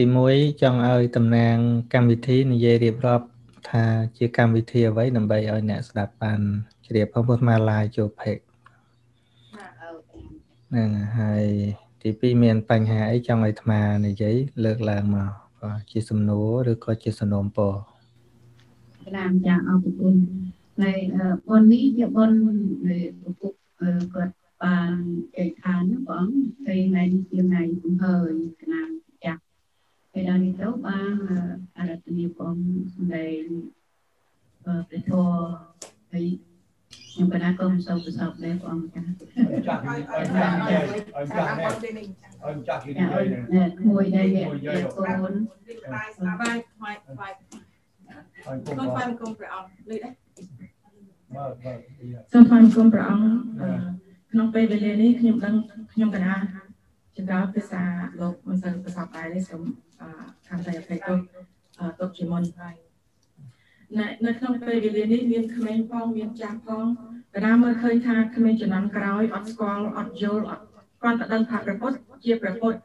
Tí muối trong ơi tầm nàng cam vị thí này dễ điệp rộp thà chia cam vị thí ở với đầm bầy ơi nè sạp bàn chỉ điệp không vớt mà lại chụp hẹt nè hai tí pi miền bành hà ấy trong ấy mà này giấy lược làng mà chia sầm núa được coi chia sầm nôm bò làm chàng ao tụt bồn này bồn ní chợ bồn để tụt cột bàn chạy thán nó có cây này chiều này cũng hơi làm chặt cái đó đi tấu ba là tình yêu con này để thua thấy nhưng mà con sâu sọc để con ngồi đây để con con phan công prong lấy đấy con phan công prong không phải về liền đi nhung đang nhung cái nào chúng ta phải xả lột mình sẽ phải xả bài để sống tham gia cái câu câu chuyện môn này nơi không phải về liền đi miền Khmer phong miền Trà phong cái nào mới khơi tha Khmer chỉ nắm cào ót squall ót yol ót quan ta đang thả report chia report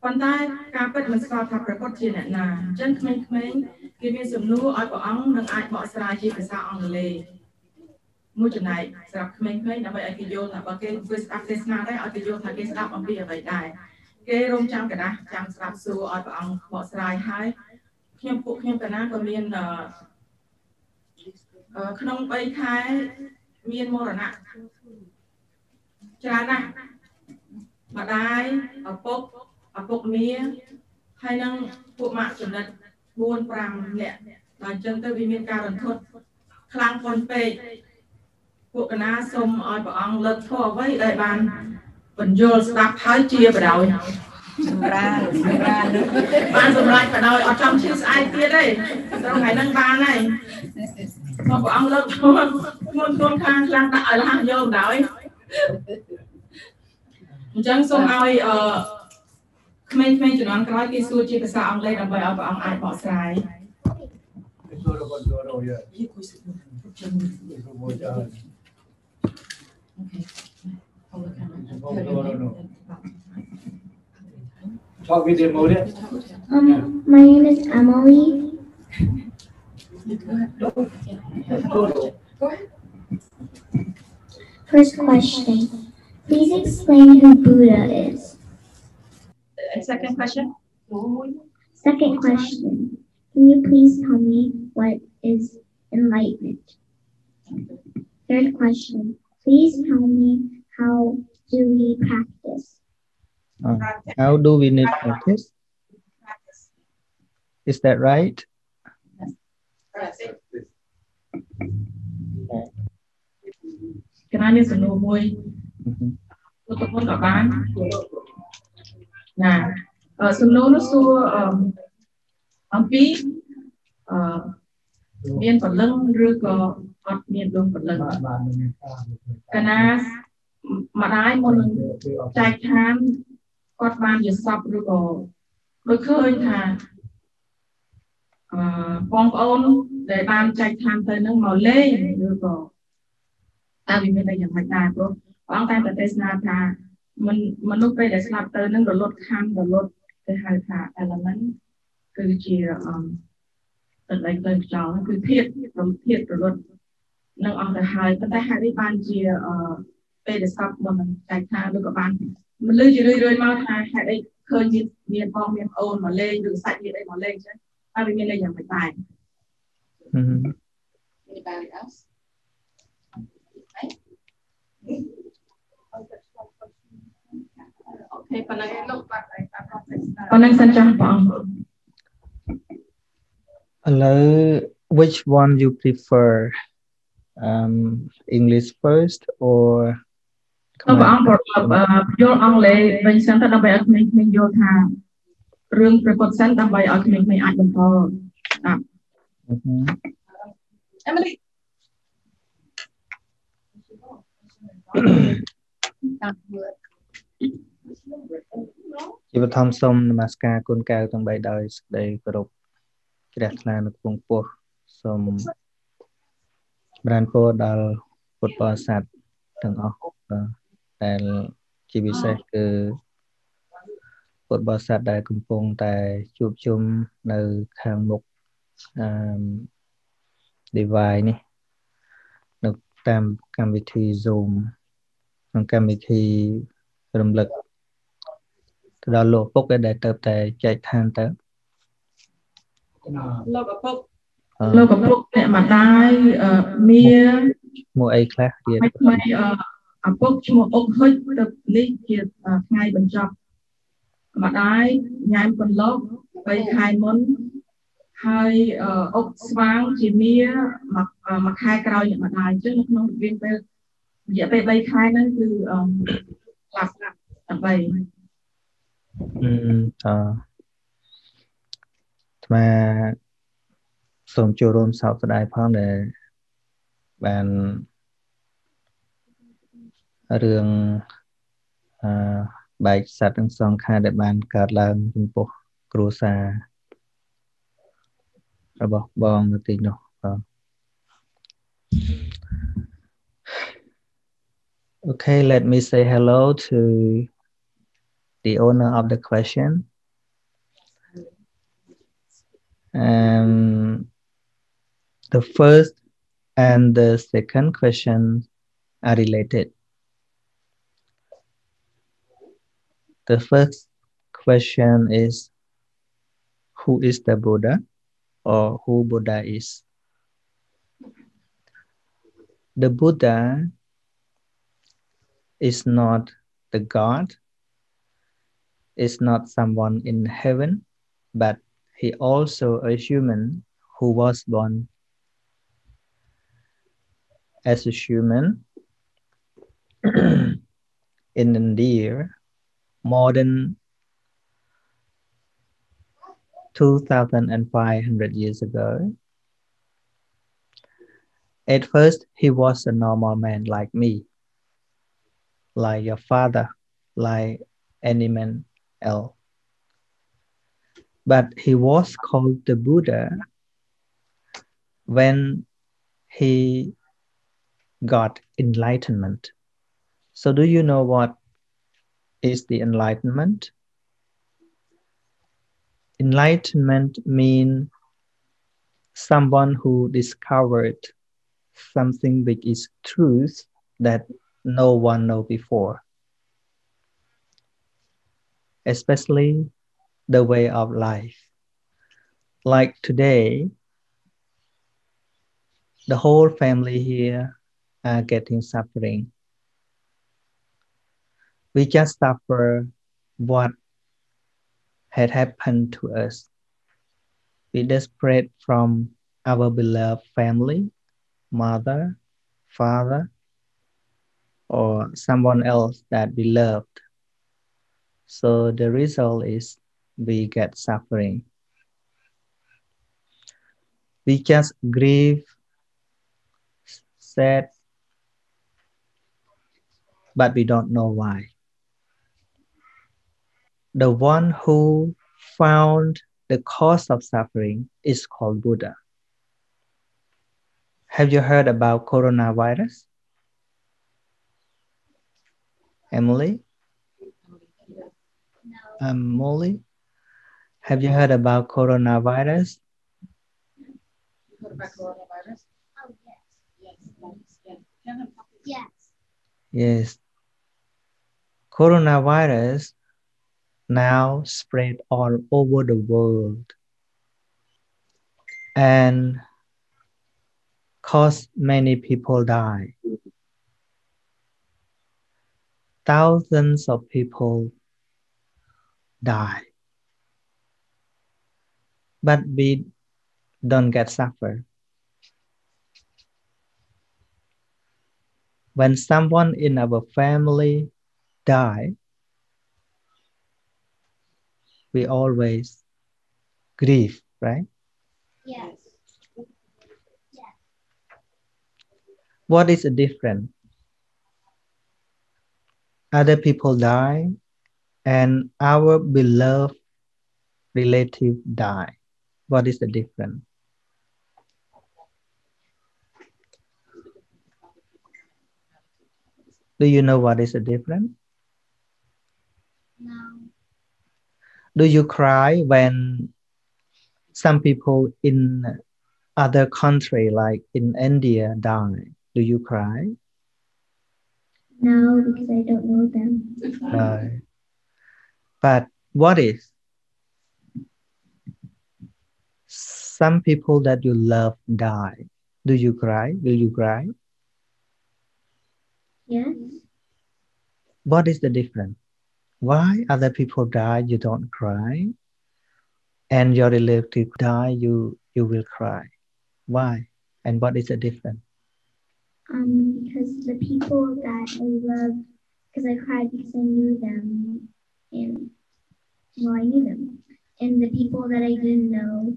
quan ta cà phê mình squall thả report chia này là chân Khmer Khmer khi miền sầm nú ót bỏ ống đang ai bỏ xả chia phải xả ong lề môi trường này sạp mình thấy là vậy ai kêu là bao cái vừa sạp thế nào đấy ai kêu là cái sạp ông bia vậy đại cái rong trang cả na trang sạp xu ở bằng bỏ xài hai khiêm phụ khiêm cả na còn miền không bay thái miền mồ rồi nè chả na mà đai ở bốc mía hay năng phụ mạ chuẩn đợt buôn pram lẹ bàn chân tới vì miền cao gần thôn khang con pe bộ cái na xôm oi bảo ông lật thò với đại bàn vẫn vô sạp hai chia vào đầu ban sầm lại vào đầu ở trong chiếc ai kia đây trong ngày nâng ban này mà bảo ông lật thò muôn con khang lang tại là hàng vô đầu ấy chẳng xôm oi mình chỉ nói cái xua chia cái sao ông lên làm vậy bảo ông ai bỏ sai okay. Talk with them, my name is Emily. First question. Please explain who Buddha is. Second question. Second question. Can you please tell me what is enlightenment? Third question. Please tell me how do we practice? How do we need practice? Is that right? Can I listen to boy? Nah, so no, so miền Phật lưng rước có miền đông Phật lưng cái na mà đái môn chạy than quạt ban giờ sập rước có đôi khơi thà phong ôn để ban chạy than tới nước màu lê rước có ta vì bên đây chẳng phải ta luôn ông ta tới Tesla thà mình lúc đây để sập tới nước rồi lột khăn rồi lột cái hai thà element cứ chỉ tận lấy lời cháu cứ thiệt rồi luôn nâng ông thầy hai tay hai đi ban chia về để sắp mà mình chạy tha được các bạn mình lưu chỉ rơi mau tha hai đây khơi miền bom miền ôn mà lên đường sạch như đây mà lên chứ ta vì miền đây chẳng phải tài okay phần này lúc bạn ấy ta có thể phần này sang trang phòng. Hello, which one you prefer? English first or Emily. Chị Bạch Thông Sông Namaskar côn cao trong bài đời đây group Kira Klan Kung Po, some Branco Dal football sat Tang Ok, and Chibi Sek ពុទ្ធបរិស័ទដែលកំពុងតែជួបជុំនៅខាងមុខdevice នេះនៅតាមកម្មវិធី Zoom ក្នុងកម្មវិធីរំលឹកទៅដល់លោកឪពុកដែលទៅតែចែកឋានទៅលោកឪពុកអ្នកម្ដាយមានឈ្មោះអីខ្លះទៀតឪពុកឈ្មោះអុកហុចទៅនេះជាថ្ងៃបញ្ចប់ម្ដាយញ៉ែមបន្លក3ខែមុនហើយអុកស្វាងជាមាមួយខែក្រោយម្ដាយអញ្ចឹងនៅក្នុងរយៈពេល3ខែហ្នឹងគឺខ្លះដើម្បីថ្មសូមចូលរួមសោកស្ដាយផងដែលបានរឿងបែកសត្វទាំងសងខាងដែលបានកើតឡើងចំពោះគ្រួសាររបស់បងនៅទីនោះOkay, let me say hello to the owner of the question. The first and the second question are related. The first question is, who is the Buddha, or who Buddha is? The Buddha is not the God, is not someone in heaven, but he also a human who was born as a human in India. More than 2,500 years ago. At first, he was a normal man like me, like your father, like any man else. But he was called the Buddha when he got enlightenment. So do you know what is the enlightenment? Enlightenment means someone who discovered something which is truth that no one knew before. Especially the way of life. Like today, the whole family here are getting suffering. We just suffer what had happened to us. We desperate from our beloved family, mother, father, or someone else that we loved. So the result is we get suffering. We just grieve, sad, but we don't know why. The one who found the cause of suffering is called Buddha. Have you heard about coronavirus? Emily? Molly? Have you heard about coronavirus? Heard about coronavirus? Oh, yes. Yes. Yes. Yes. Coronavirus now spread all over the world and caused many people die. Thousands of people die. But we don't get suffer. When someone in our family dies, we always grieve, right? Yes. Yeah. What is the difference? Other people die and our beloved relative die. What is the difference? Do you know what is the difference? No. Do you cry when some people in other country, like in India, die? Do you cry? No, because I don't know them. No. But what if some people that you love die? Do you cry? Will you cry? Yes. What is the difference? Why other people die, you don't cry, and your relative die, you will cry? Why? And what is the difference? Because the people that I love, because I cried because I knew them, and well, I knew them. And the people that I didn't know,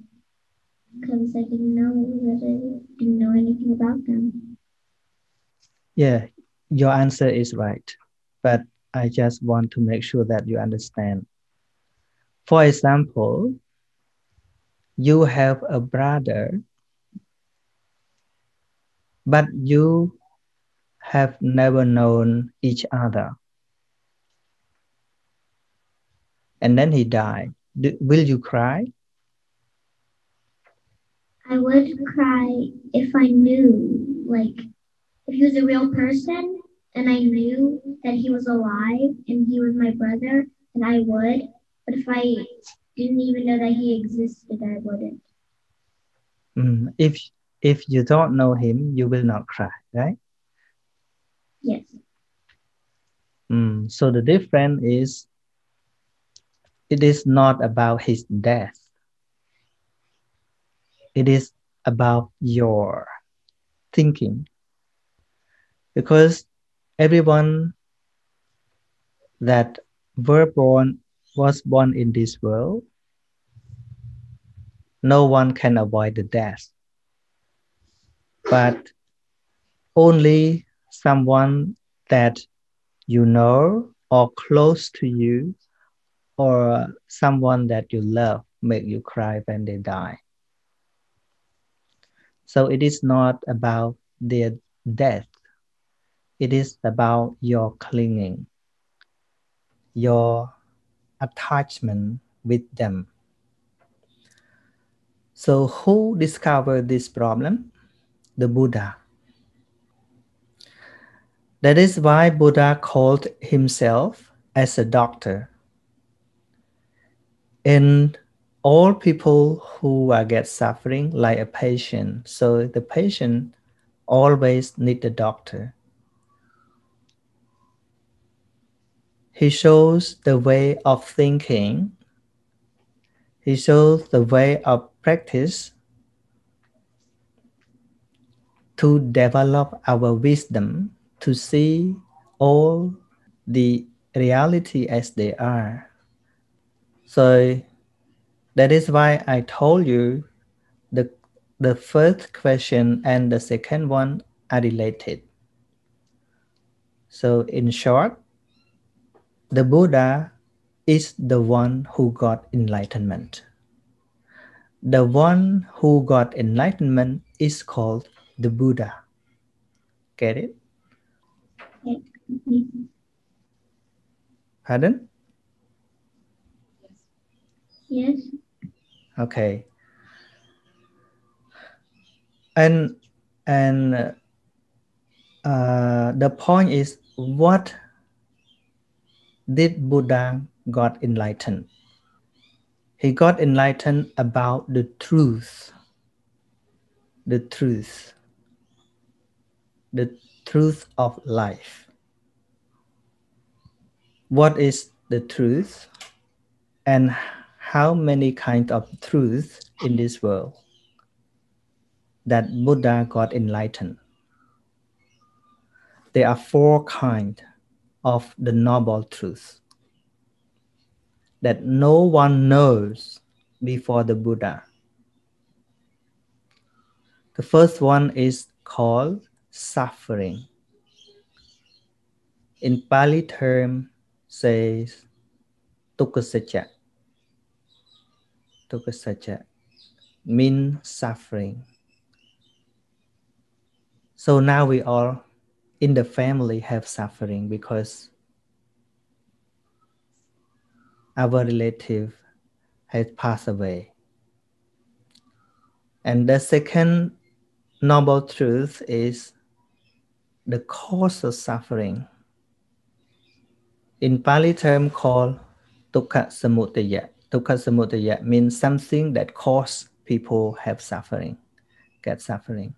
because I didn't know anything about them. Yeah, your answer is right, but I just want to make sure that you understand. For example, you have a brother, but you have never known each other. And then he died. Will you cry? I would cry if I knew, like, if he was a real person and I knew that he was alive and he was my brother, then I would. But if I didn't even know that he existed, I wouldn't. If you don't know him, you will not cry, right? Yes. So the difference is, it is not about his death. It is about your thinking. Because everyone that was born in this world, no one can avoid the death. But only someone that you know or close to you or someone that you love make you cry when they die. So it is not about their death. It is about your clinging, your attachment with them. So who discovered this problem? The Buddha. That is why Buddha called himself as a doctor. And all people who get suffering like a patient. So the patient always need a doctor. He shows the way of thinking. He shows the way of practice to develop our wisdom, to see all the reality as they are. So that is why I told you the first question and the second one are related. So in short, the Buddha is the one who got enlightenment. The one who got enlightenment is called the Buddha. Get it? Pardon? Yes. Okay. And the point is, what did Buddha got enlightened? He got enlightened about the truth. The truth. The truth of life. What is the truth, and how many kinds of truth in this world that Buddha got enlightened? There are 4 kinds of the noble truth that no one knows before the Buddha. The first one is called suffering. In Pali term says dukkha satya, means suffering. So now we all in the family have suffering because our relative has passed away. And the second noble truth is the cause of suffering, in Pali term called Dukkha Samudaya. Dukkha Samudaya means something that causes people have suffering, get suffering.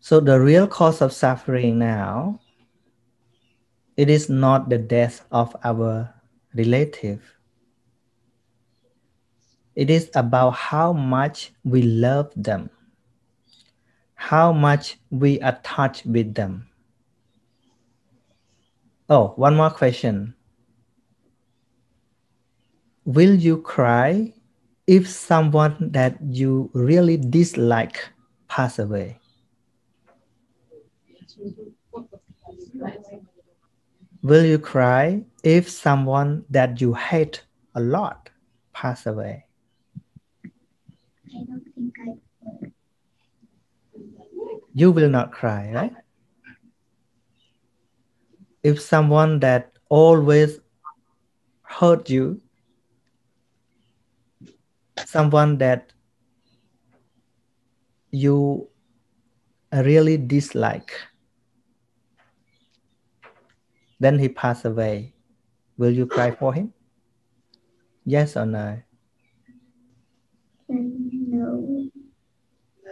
So the real cause of suffering now, it is not the death of our relative. It is about how much we love them, how much we are touched with them. Oh, one more question. Will you cry if someone that you really dislike pass away? Will you cry if someone that you hate a lot pass away? I don't think I will. You will not cry, right? If someone that always hurt you, someone that you really dislike, then he passed away, will you cry for him? Yes or no? No.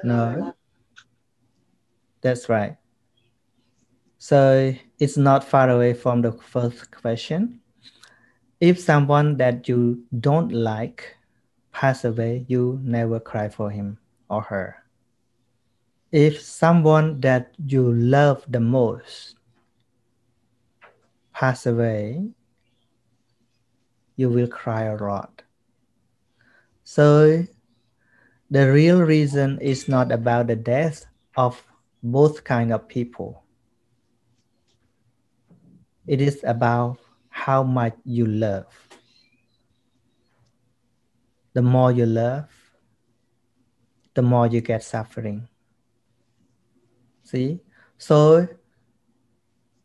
No. That's right. So it's not far away from the first question. If someone that you don't like pass away, you never cry for him or her. If someone that you love the most pass away, you will cry a lot. So the real reason is not about the death of both kinds of people. It is about how much you love. The more you love, the more you get suffering. See? So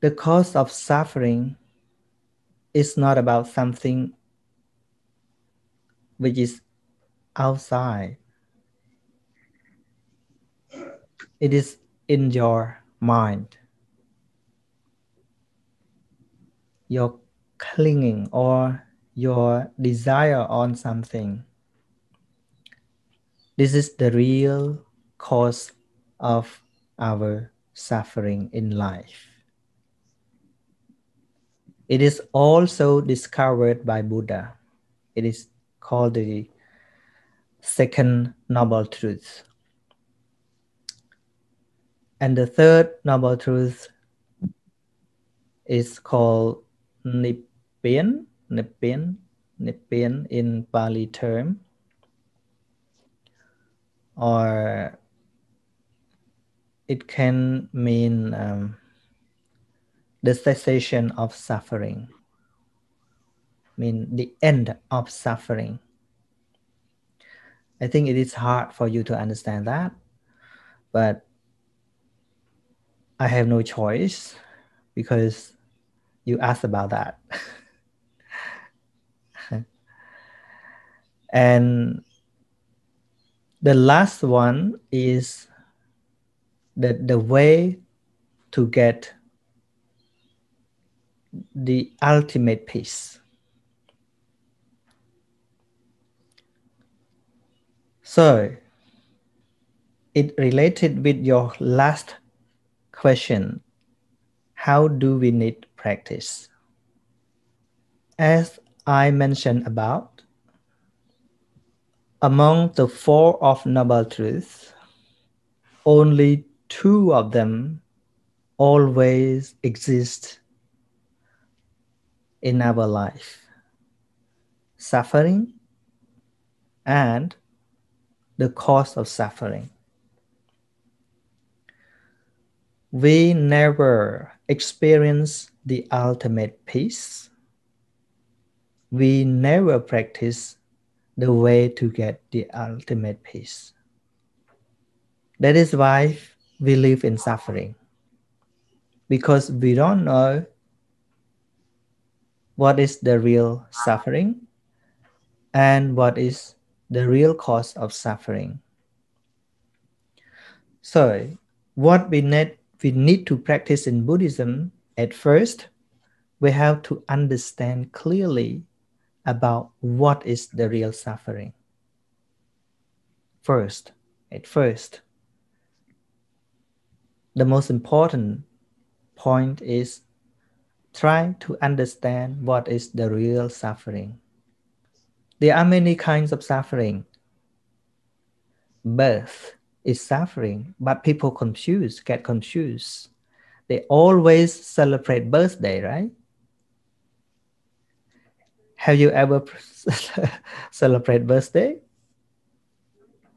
the cause of suffering is not about something which is outside. It is in your mind. Your clinging or your desire on something. This is the real cause of our suffering in life. It is also discovered by Buddha. It is called the second noble truth. And the third noble truth is called Nippian. Nippian. Nippian in Pali term, or it can mean the cessation of suffering, I mean the end of suffering. I think it is hard for you to understand that, but I have no choice because you asked about that. And the last one is the way to get the ultimate peace. So it related with your last question, how do we need practice? As I mentioned about, among the four of noble truths, only two of them always exist in our life, suffering and the cause of suffering. We never experience the ultimate peace. We never practice the way to get the ultimate peace. That is why we live in suffering, because we don't know what is the real suffering, and what is the real cause of suffering. So what we need to practice in Buddhism, at first, we have to understand clearly about what is the real suffering. At first, the most important point is try to understand what is the real suffering. There are many kinds of suffering. Birth is suffering, but people get confused. They always celebrate birthday, right? Have you ever celebrate birthday?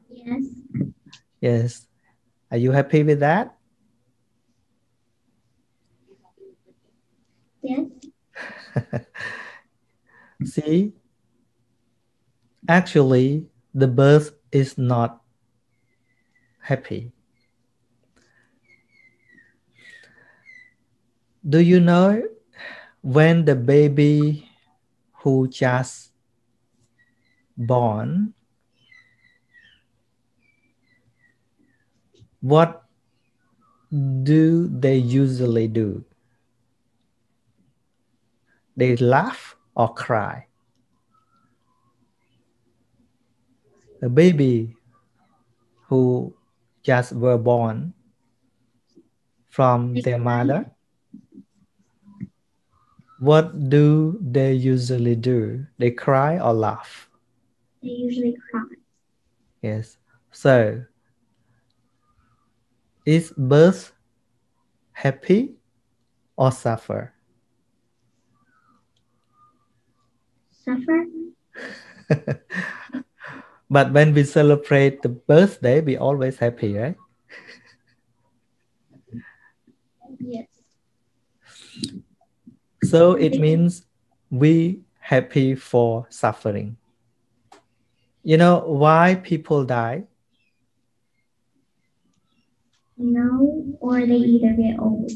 Yes. Yes. Are you happy with that? Yes. See? Actually, the birth is not happy. Do you know when the baby who just born, what do they usually do? They laugh or cry? A baby who just were born from their mother, what do they usually do? They cry or laugh? They usually cry. Yes. So, is birth happy or suffer? Suffer. But when we celebrate the birthday, we always happy, right? Yes. So it means we happy for suffering. You know why people die? No, or they either get old.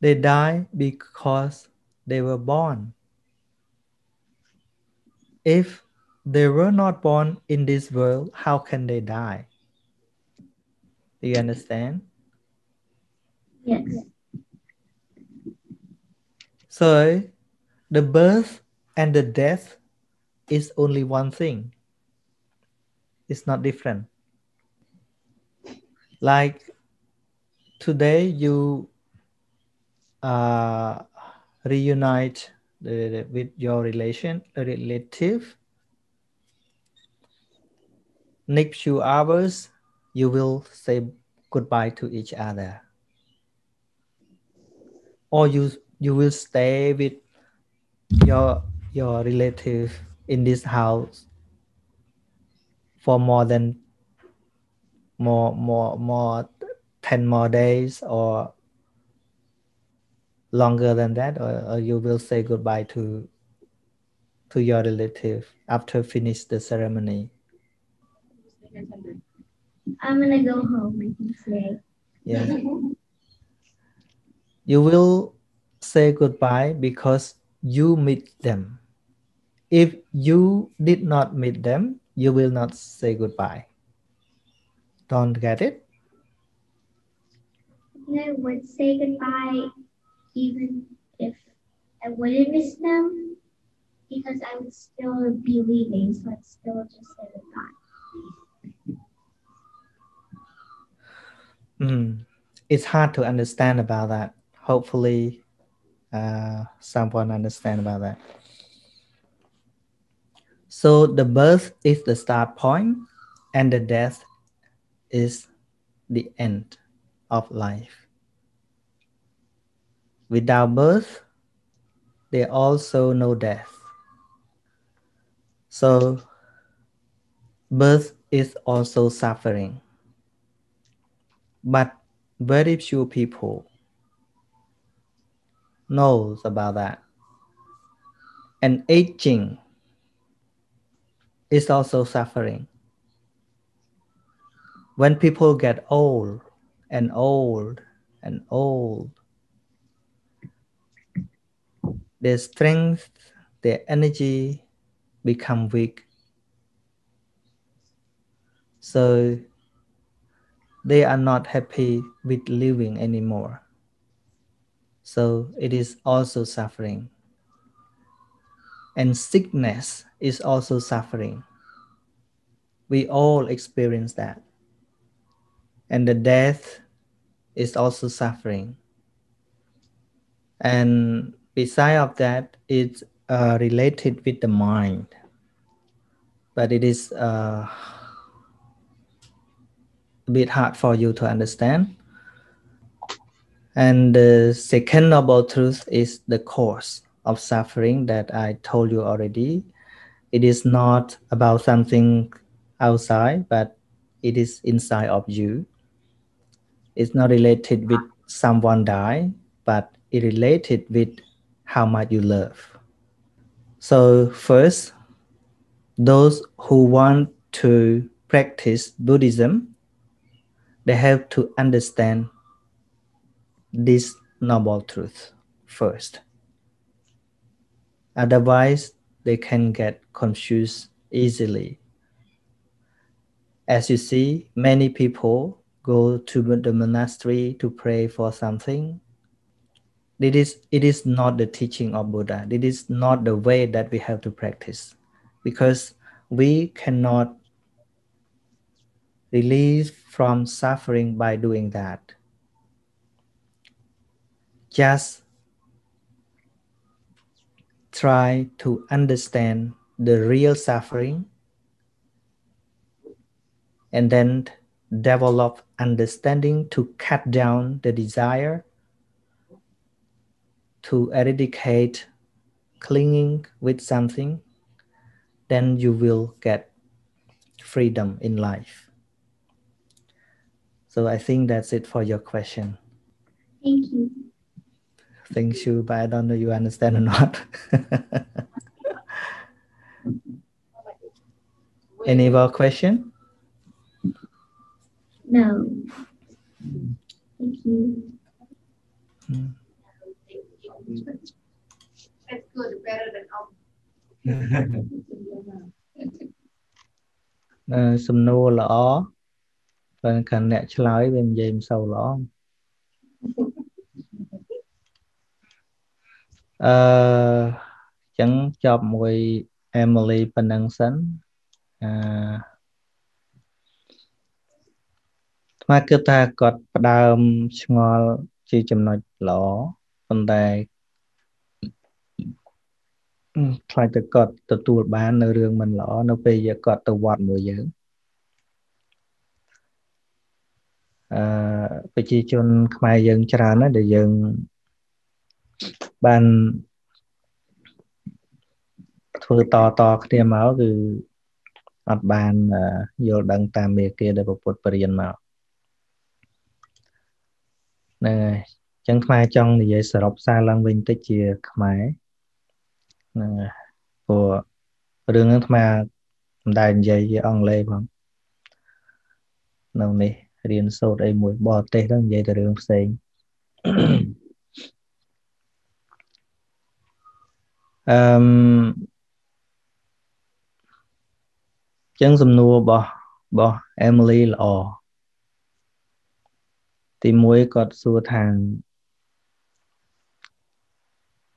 They die because they were born. If they were not born in this world, how can they die? Do you understand? Yes. So, the birth and the death is only one thing. It's not different. Like today, you reunite with your relative. Next few hours, you will say goodbye to each other. Or you will stay with your relative in this house for more than 10 more days or longer than that, or you will say goodbye to your relative after finish the ceremony. I'm gonna go home and say. Yeah. You will say goodbye because you meet them. If you did not meet them, you will not say goodbye. Don't get it? I would say goodbye even if I wouldn't miss them, because I would still be leaving, so I'd still just say goodbye. It's hard to understand about that. Hopefully, someone understand about that. So the birth is the start point, and the death is the end of life. Without birth, there also no death. So, birth is also suffering. But very few people knows about that. And aging is also suffering. When people get old and old and old. Their strength, their energy become weak. So they are not happy with living anymore. So it is also suffering. And sickness is also suffering. We all experience that. And the death is also suffering. And beside of that, it's related with the mind. But it is a bit hard for you to understand. And the second noble truth is the cause of suffering that I told you already. It is not about something outside, but it is inside of you. It's not related with someone die, but it related with how much you love. So first, those who want to practice Buddhism, they have to understand this noble truth first. Otherwise, they can get confused easily. As you see, many people go to the monastery to pray for something. It is not the teaching of Buddha. It is not the way that we have to practice, because we cannot release from suffering by doing that. Just try to understand the real suffering and then develop understanding to cut down the desire, to eradicate clinging with something, then you will get freedom in life. So I think that's it for your question. Thank you. Thank you, but I don't know you understand or not. Any more question? No. Thank you. That's good, better than all. Some no law, but can actually be named so long. Chẳng chọc mùi Emily Penang Sân mà cứ ta cọt đào ngọt chi chầm nội lõ phần tài phải tự cọt tự tuột bán nơi rương mình lõ nó bây giờ cọt tự vọt mùi dưỡng vì chi chôn mai dân chả nó để dân ban thưa to to cái máu từ ọt ban vô đăng tam mê kia để phục vụ tiền mà này chẳng may trong thì dễ sờ rọc xa lăng vinh tới chia máy này của đường nó mà đại dây dây ông lê bằng nào này riêng sâu đây mũi bò tê đang dây từ đường xây. Chẳng dùm nua bỏ Emily là ồ thì muối cọt xua thang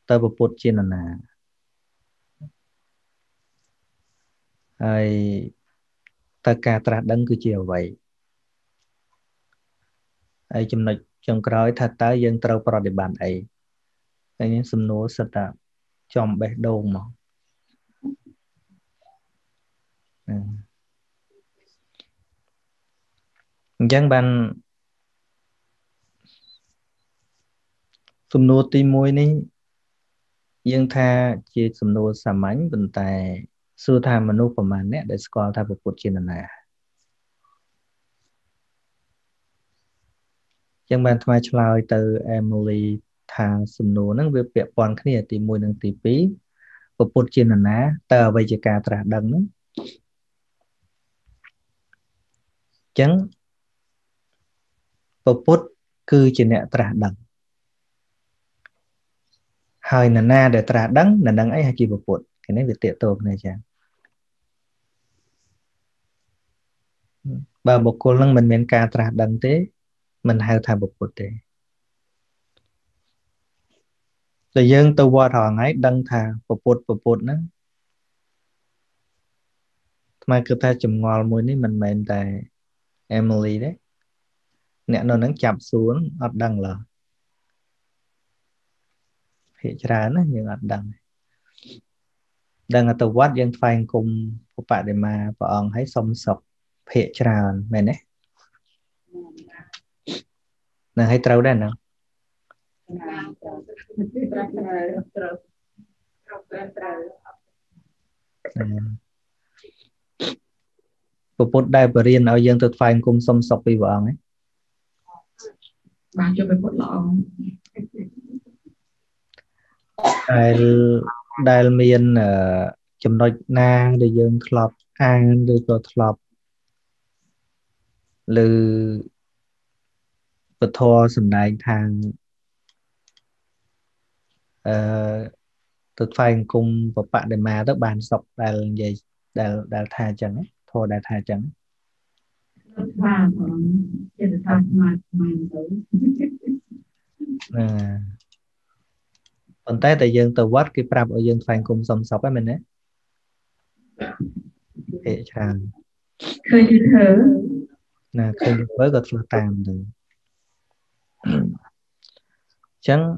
tơ bộ bột trên là ai ta cà trát đấng cứ chiều vậy ai chấm nói chấm cõi thật tới dân trâu bờ địa bàn ấy cái những dùm nua sạch ạ chồng bé đồ mà dân ban sum nô ti môi ní dân tha chia sum nô xả mánh vận tài xưa tha mà nô của mà nét để score tha phục vụ trên là nè dân ban thay lời từ Emily ทางสำนวนนั้นវាពាក់ព័ន្ធគ្នាទី 1 និងទី 2 ពពុទ្ធចេតនាតើអ្វីជាការត្រាស់ដឹងហ្នឹងអញ្ចឹងពពុទ្ធ cứ chỉ nè trả đắng hơi nè na để trả đắng nè đắng ấy hay kì bộ bột cái này việc tiệt tồn này chàng bà bộ cô lăng mình miền ca trả đắng thế mình hay thà bộ bột thế rồi dân tàu qua thò ấy đăng thà bộ bột nữa mà cứ ta chùm ngòi mùi này mình mềm tại Emily đấy nè nó chạm xuống ọt đăng lờ hiện ra nó nhưng ọt đăng đang ở tàu quát dân phanh cùng của bạn để mà vợ ông hãy xong sọc hiện ra mày đấy nàng hãy trâu đây nào Phụt đại bà riêng ở dân thực phai cùng xâm sọc vì vợ ấy bạn cho mình phụt lọ đại miên chùm nội na để dân thọp an để cho thọp lư vật thô xâm đại thang thực phai cùng và bạn để mà tất bàn sọc đại vậy đại thà chẳng ấy thôi đại thà chẳng còn tới tại dân từ quát cái prab ở dân phàn cùng sầm sọc với mình đấy hệ chàng khơi như thế nè khơi với gật là tàn rồi chẳng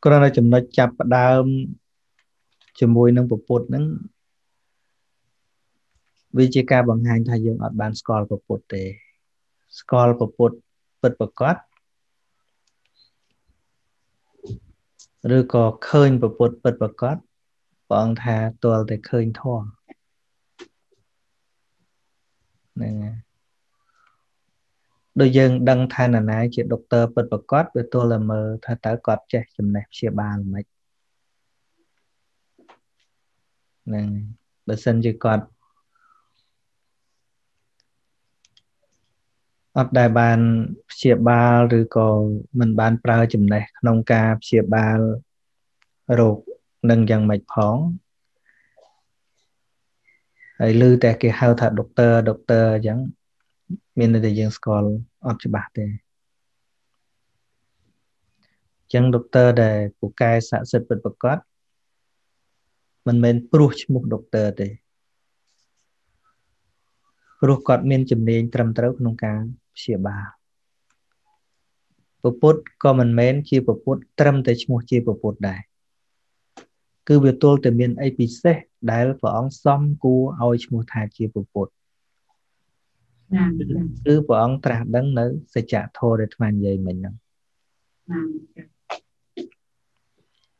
còn là chúng nó chập đau chùm môi nâng bột bột nâng vì chỉ ca bằng hành thay dương ở bàn scroll của bột để scroll của bột bật bật cót rồi có khơi của bột bật bật cót bọn thà tuột để khơi thò này đôi dương đăng thay là nãy chuyện doctor bật bật cót với tôi là mờ thay táo cót chạy chấm này chia bàn mạch này bật sân chỉ còn ở đại bàn chia ba rồi có mình bàn prao chấm này nông ca chia ba ruột nâng dần mạch phóng ấy lư tại cái hao thật doctor chẳng mình là để dân scroll ở chỗ bà thế chẳng doctor để của cái xã sệt bật bật cót mình men pruch mục doctor thế pruch cót men chấm này trầm trâu nông ca chia ba bộ phốt có mình men chia bộ phốt trâm tới một chia bộ phốt đại cứ việc tôi từ miền APC đại là vợ ông xong cua ao một thà chia bộ phốt cứ vợ ông trả đắng nữa sẽ trả thô để tham gia mình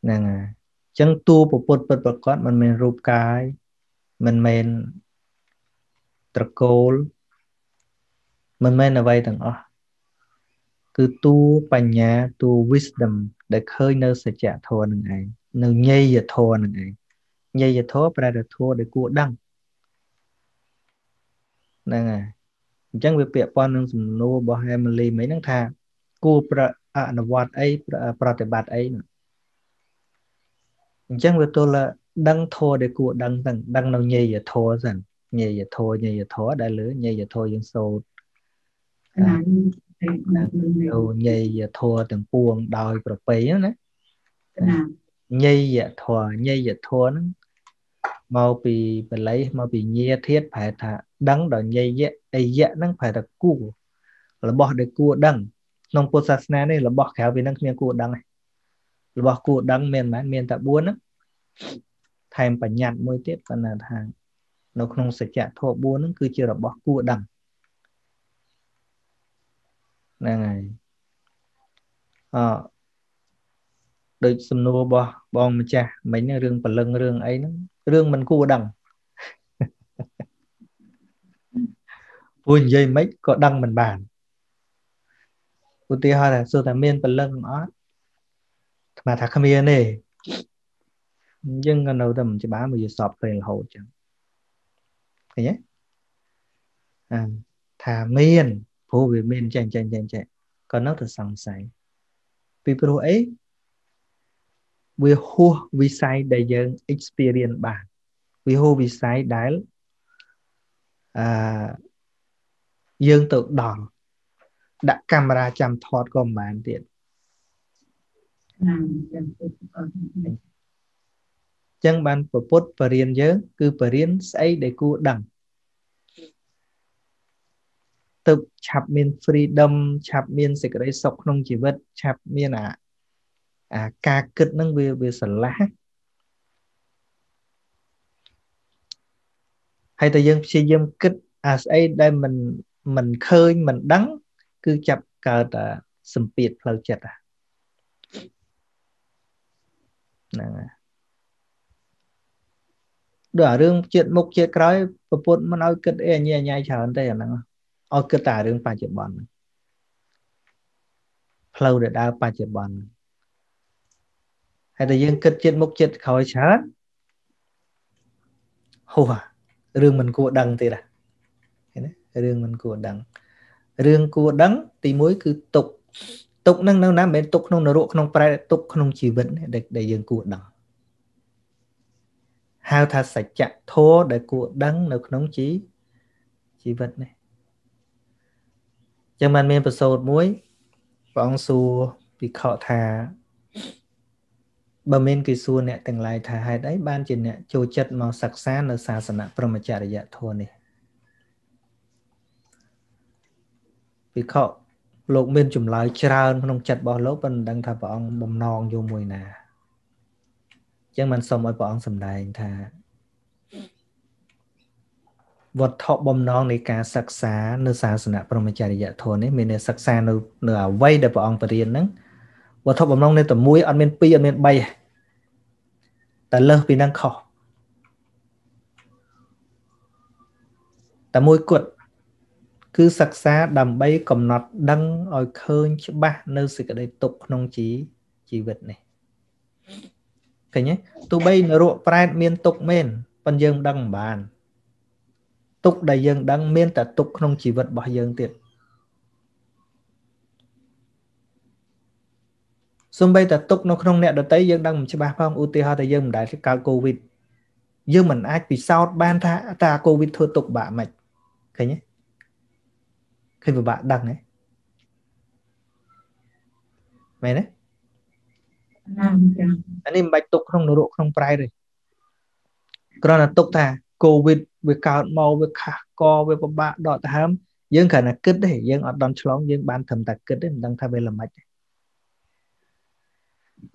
nè chẳng tu bộ phốt bật bật con mình men rụp cái mình men trắc col mình mới là vậy thằng cứ tu bành nhà tu wisdom để khơi nơi sẽ trả thua này ngày nơi nhây giờ thua này ngày nhây giờ thua ra được thua để cua đăng này ngày chẳng việc bịa pon năng sùng nô bảo hai mươi mấy năng thà cua pra anwat ấy pra tế bạt ấy chẳng việc tôi là đăng thua để cua đăng rằng đăng đâu nhây giờ thua rằng nhây giờ thua đại lưỡi nhây giờ thua dân sâu nhây giờ thua từng buông đòi bờ bể nữa nhây giờ thua nó mau bị lấy mau bị nhia thiết phải thà đắng đòi nhây dễ ai dễ nó phải là cua là bỏ để cua đắng nông pô sát na này là bỏ khéo vì năng miên cua đắng này là bỏ cua đắng miên mà miên ta buôn á thay phải nhạt môi tiết còn là thằng nó không sạch chạ thua buôn nó cứ chưa là bỏ cua đắng này được xâm nô bò bò mà cha mấy cái rương phần lưng rương ấy nó rương mình cua đằng buồn dây mấy có đăng mình bàn cô tía hỏi là sao thà miên phần lưng đó mà thà không miên này nhưng còn đầu tầm chỉ bá mà giờ sọp về là hậu chẳng thấy nhé thà miên phù về miên chèn cannot sunshine. People who ấy we who we say they young experience ba. We who we say đã dương tự đòn đã camera chăm thoát còn màn tiện. Chẳng bàn phổ phốt phở riêng dớ, cứ phở riêng xây để cua đẳng. Tự chạp miền freedom, chạp miền sẽ cái đấy sọc nông chỉ vật, chạp miền ca kịch nâng về sở lá. Hay ta dân xây dân kịch, xây đây mình khơi, mình đắng, cứ chạp cờ xâm biệt lâu chật à. Nàng à. Đó rương chuyện mục chuyện cõi bổn phận mà nói kịch ấy nhẹ nhàng chả hơn thế nào nữa, ở kịch tả rương ba chuyện bòn, lâu để đào ba chuyện bòn, hay là riêng kịch chuyện mục chuyện khỏi chả, hùa, rương mình cua đằng thì là, rương mình cua đằng, rương cua đắng thì muối cứ tục, tục năng năng nam bên tục nông nô ruộng nông prai tục nông chỉ vấn để riêng cua đằng. Hào thà sạch chặt thô để cụ đắng được nóng chí vật này. Chẳng màn mình bật sâu một mũi và ông xua bị khọ thà bà mình kỳ xua nẹ tầng lại thà hai đấy ban trên nẹ châu chất màu sạc xa nợ xa sản nạ pramacharya dạ thô này. Bị khọ lột mình chùm lại tràn nông chặt bỏ lốt bằng đăng thà bà ông bông non vô mùi nà. Chẳng màn xong ôi bỏ ông xâm đài thà vật thọ bom non này cả sắc xa nơi xa sản nạ pramacharya thôn ấy. Mình sắc xa nơi ở vây để bỏ ông bà riêng nâng. Vật thọ bom non này tầm mũi ăn bên pi ăn bên bay. Ta lơ vì năng khó. Ta mũi cuộn. Cứ sắc xa đầm bay cầm nọt đăng ôi khơi chứ ba nơi sự ở đây tục nông chí vật này. Cái nhé, tụi bây nó ruộng pride miên tục mên, phần dân đăng bàn. Tục đầy dân đăng miên ta tục không chỉ vật bỏ dân tiệt. Xung bây ta tục nó không nẹ đợt tới dân đăng cho bà phong ưu tiên hoa ta dân đại cái cao COVID. Dương mình ách vì sao ban ta COVID thua tục bạ mạch. Cái nhé, khi mà bạ đăng ấy. Mày đấy. Anh em bạch tục không nổ độ không prai rồi. Còn là tục thà COVID với cao màu với khả co với bạc đọt thám. Nhưng khả năng kích đấy, nhưng ở đoàn chóng nhưng bán thầm tạc kích đấy, đang thay về làm mạch.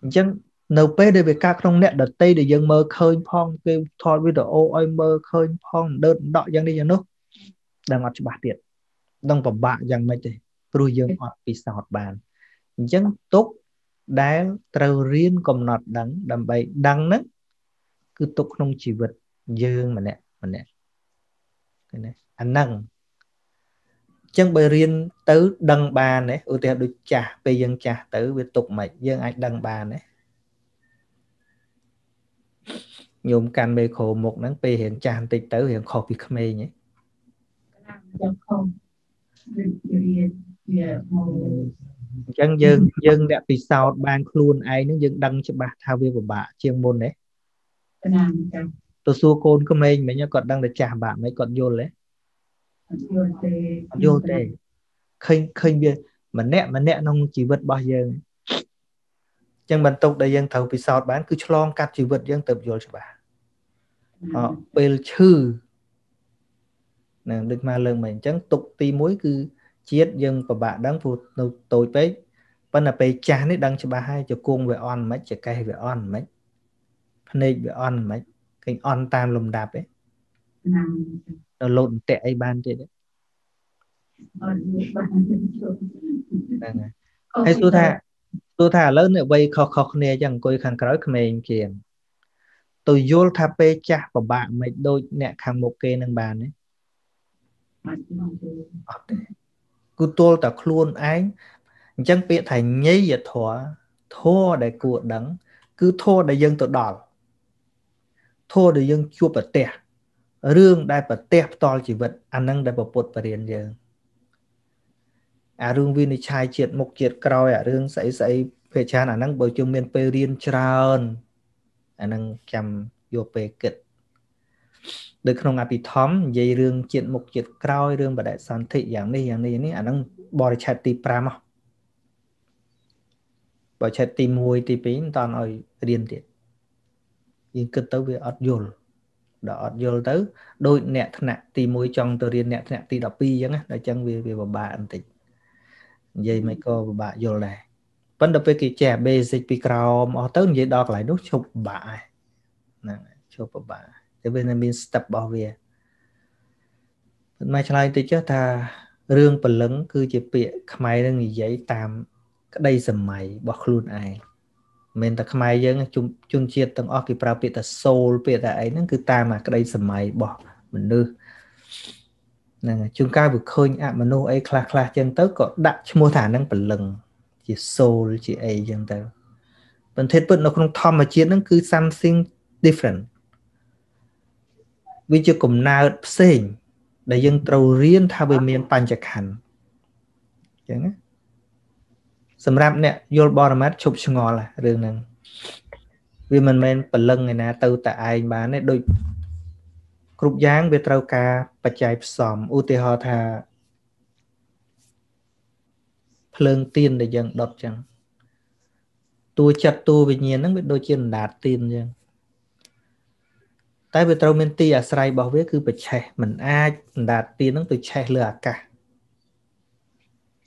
Nhưng nấu bế đây với các không nẹ đợt tây để dân mơ khơi phong. Kêu thoát với đồ ô ôi mơ khơi phong đợt đọt dân đi dân nốt. Đang ngọt cho bà tiện. Đang vào bạc dân mạch đấy. Rồi dân ngọt vì sao ngọt bàn. Nhưng tốt đã trâu riêng cầm nọt đắng đầm bày đắng nấc cứ tục nông chỉ vật dương mà nè cái này anh năng chẳng bày riêng tới đằng bà này ưu tiên được trả về dân trả tới về tục mày dân ai đằng bà này nhôm can bê khổ một nắng bê hiện trả tịch tới hiện khó bị khmê nhé chẳng dân đã bị sao ban luôn ai nó dân đăng cho bà thao viên của bà chuyên môn đấy tôi xua côn của mình mấy nhá còn đang để trả bà mấy còn vô đấy vô tê khênh bia mà nẹ nó chỉ vật bao giờ chẳng bản tộc đại dân thầu bị sao bán cứ chlong cắt chỉ vật dân tập vô cho bà họ bê chư nè được mà lần mình chẳng tục ti mối cứ chiết dân và bạn đang phụ tôi tới vẫn là về chán đấy đăng cho bà hai cho cuông về on mấy cho cây về on mấy nên về on mấy cái on tam lồng đạp ấy nó lộn tệ ai ban thế đấy hay tôi thà lớn nữa vậy khó nè chẳng coi khăn cõi mình kiềng tôi vô thà về cha và bạn mấy đôi nè khang một kê nâng bàn đấy cú tôi ta luôn ái chẳng biết thành nhây giờ thua để cụ đắng cứ thua để dân tự đỏ thua để dân chua bật tè rương đại bật tè to chỉ vật ăn năng đại bật bột bờ riền giờ à rương viên thì chai triệt mục triệt còi à rương sấy sấy về cha là năng bồi trường miền Tây riêng tròn à năng chăm vô về kịch được không à bị thấm dây rương triệt mục triệt còi rương và đại sản thị dạng này này à năng bồi chai tì pram không bồi chai tì mùi tì pín toàn rồi riêng tiệt nhưng cứ tới về ớt dồn đó dồn tới đôi nẹt nẹt tì mùi trong từ riêng nẹt nẹt tì đập pi giống á đại chân về về bà anh tịnh vậy mấy cô bà dồn này vẫn được với cái trẻ basic background ở tới vậy đo lại nút chụp bài nè chụp bài cái bên mình tập bảo vệ mai chơi thì chắc là riêng phần lớn cứ chỉ bịa máy đang nghỉ giấy tam cái đây sầm mày bọc luôn ai mình ta máy giống chung chung chia từng ở cái prao bịa ta soul bịa ta ấy nó cứ tam mà cái đây sầm mày bọc mình đưa nè chung ca vừa khơi à mà nô ấy kha kha chân tới có đặt mua thả năng phần lần chỉ soul chỉ ấy dân ta vấn thế bớt nó không thom mà chiến nó cứ something different vì chưa cùng nào sinh để dân trâu riêng thao về miền Pan Chạch Hàn chẳng á sầm rạp nè vô bờ mát chụp cho ngò là đường này vì mình men phần lần này nè từ tại ai bán này đôi cục dáng về trâu cá và chạy sòm u tê ho thà lương tiền để dân đọc chẳng tôi chặt tôi vì nhiên nó biết đôi chân đạt tiền chẳng tại vì tao mình ti à sai bảo với cứ phải chạy mình ai đạt tiền nó tự chạy lừa cả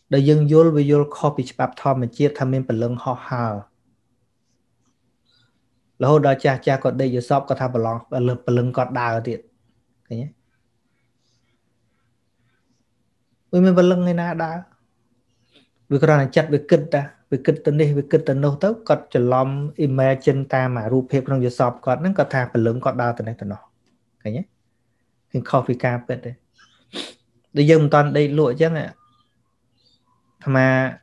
để dân vô với vô copy bắp thom mình chia tham mình phần lương họ hào là hồi đó cha cha còn đây giờ shop có tham phần lương còn đào tiền thế nhé với mình phần lương ngày nào đào vì cái này chặt về kịch tên đi về kịch tên đâu tới còn trở lom imagine ta mà rụp hẹp trong giờ sọp còn nó có thà phần lớn còn đau từ này từ nọ thấy nhé hình coffee cam vậy đấy để dùng toàn đây lụa chứ này tham à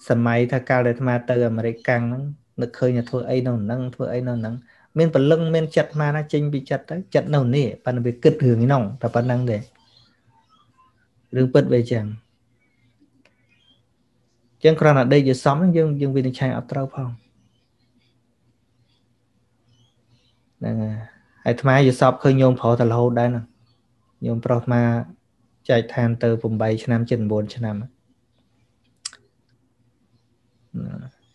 sầm máy thà cao để tham à từ mà để càng nó khơi nhà thôi ấy nó nắng men phần lưng men chặt mà nó chênh bị chặt đấy chặt nào nè phần về kịch hưởng cái nòng và phần năng để đừng bật về chẳng chẳng còn là đây giờ sống nhưng vì trai ở đâu không ai tham gia sọp khơi nhôm phổ thằng lâu đây nè nhôm pro mà chạy than từ vùng bay cho nam trên bốn cho nam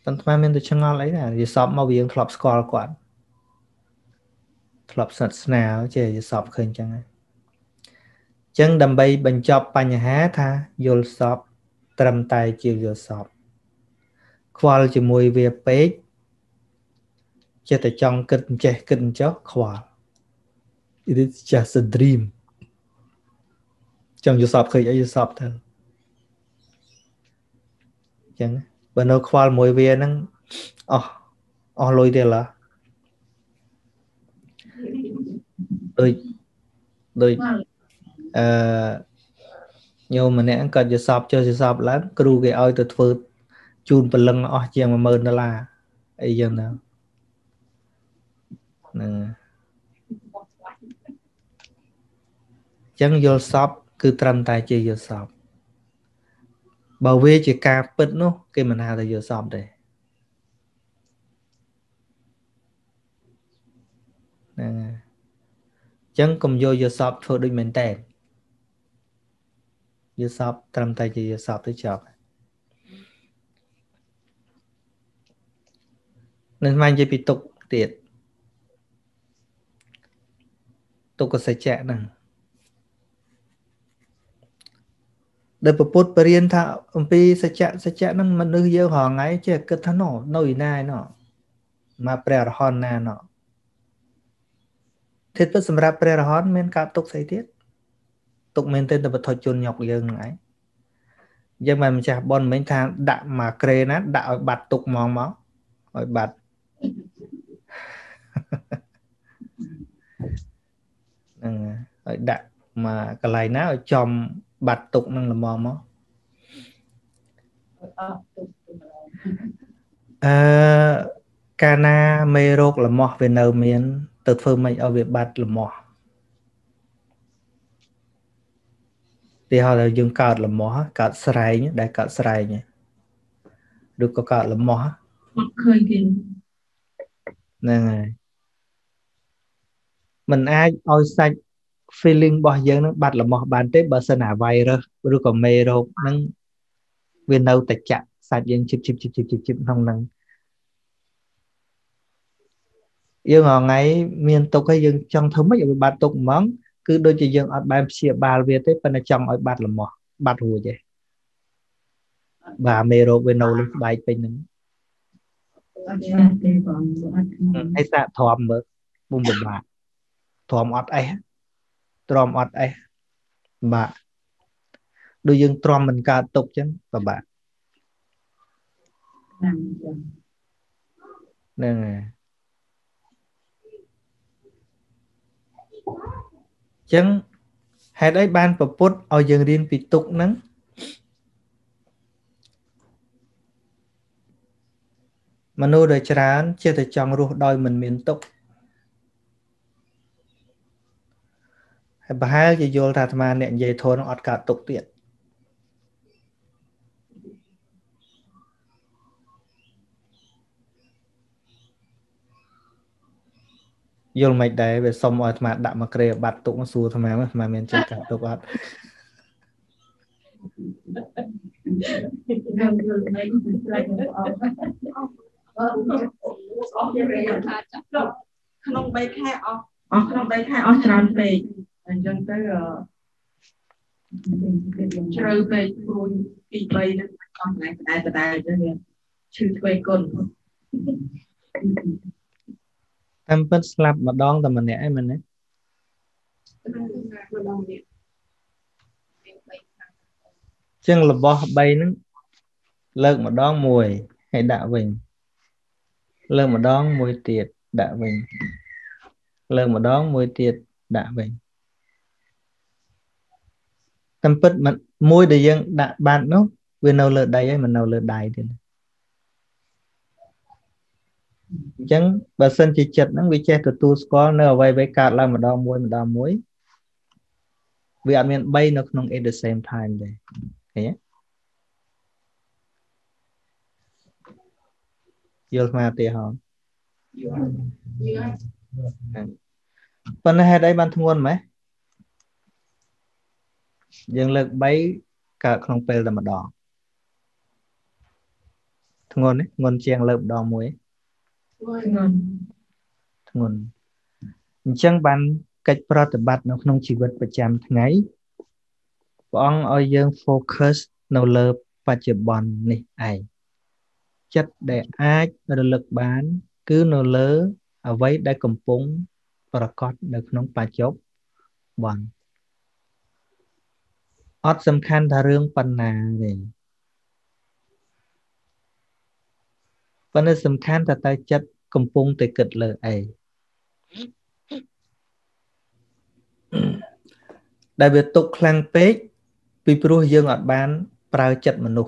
tận tham mình tôi chẳng ngon lấy là giờ sọp mau bị ông club score quạt club sạch nào chơi giờ sọp khơi chẳng chẳng đầm bay bình chọc bài nhà hát tha vô sọp trầm tay chiều giờ sọp khoal chỉ mùi về pé chết tại trong kinh chó khoal it is just a dream trong giờ sọp khi ấy giờ sọp thôi chẳng bên nó khoal mùi về năng lôi tiền là đôi nhưng mà nè cần giờ sọp lắm kêu cái ơi từ phượt chun phần lưng ở chèn mà mơn đó là ấy giờ nào chẳng giờ sọp cứ trầm tài chơi giờ sọp bảo vệ chỉ ca bứt nó cái mình hà từ giờ sọp đây chẳng cùng vô giờ sọp thôi đôi mình tèn giờ sọp trầm tay giờ sọp tới chọc nên mang về bị tục tiệt tục có sạch chẽ nè đời bậc bút bờ riêng thạo ông pi sạch chẽ nó mình nuôi dê hò ngay chứ cứ thằng nọ nồi nai nọ mà bèo hòn nà nọ thiết bất sầm rạp bèo hòn men cả tục sạch tiết tục mình tên là vật thuật chôn nhọc dân này nhưng mà mình chả bon mấy tháng đã mà kê nát đã bạt tục mong máu rồi bạt rồi đã mà cái này nó ở trong bạt tục năng là mong máu cana mê rốt là mò về nâu miền từ phương mình ở việc bạt là mò Thì họ là dùng cọt là mỏ, cọt sài nhé, đại cọt sài nhé. Được có cọt là mỏ. Khơi kì. Này. Mình ai ôi sạch feeling bỏ dân nó bắt là mỏ bàn tế bà sân à vay rồi. Rồi còn mê rồi. Nâng viên đâu tạch chạm sạch dân chịp không nâng. Yêu ngọt ngay miền tục hay dân trong thống mấy ở bà tục món. Cứ đôi chị dân ở bàn xìa bà về tới bên trong ở bát là mỏ bát hùa vậy bà mê rô bên nâu lên bài bên nâng hay xa thòm mơ bùng bùng bà thòm ọt ấy tròm ọt ấy bà đôi dân tròm mình cả tục chân và bà nên là chẳng hãy đấy ban và put ở dừng riêng bị tục nắng mà nô đời chán chưa thể chọn ruột đôi mình miền tục hãy bà hai chỉ vô ra mà nẹn dây thôi nó ọt cả tục tiện vô mày đấy về xong rồi mà đạm mà kề bạt tụng nó xù thằng mà miền Trung cả tụng bạt không bay khai không bay khai ở tràn về dân tới trời về buồn kỳ bay nó còn lại tại cho nên chưa quay cồn em vẫn slap mà đón tầm mình nè em mình đấy chương là bò bay nó lợn mà đón mùi hay đạ vịnh lợn mà đón mùi tiệt đạ vịnh lợn mà đón mùi tiệt đạ vịnh tâm bất mình mùi để dân đạ bạn nó vì nào lợn đầy ấy mình nào lợn đầy thì chẳng bà sân chỉ chật nó bị che từ tu có nó vay vay cả là một đo muối vì anh miền bay nó không at the same time đây thế yêu mà thì hòn phần này đây bạn thua mấy dừng lực bay cả không pel là một đo thua đấy ngon chèn lợp đo muối ngôn chẳng bàn cách prot bát nó không chỉ vật và chạm ngay bọn oi dương focus nấu lợp và chụp bọn này ai chất để ai lực bán cứ nấu lỡ ở vấy đã cầm búng và còn được nóng bà chốc bọn ót xâm khăn thà rương bàn nà này và nó xâm khăn thật ta chất công pung tới cực lợi ấy đại biệt tục khăn pếch vì proof dương ọt bán prao chất mà nụ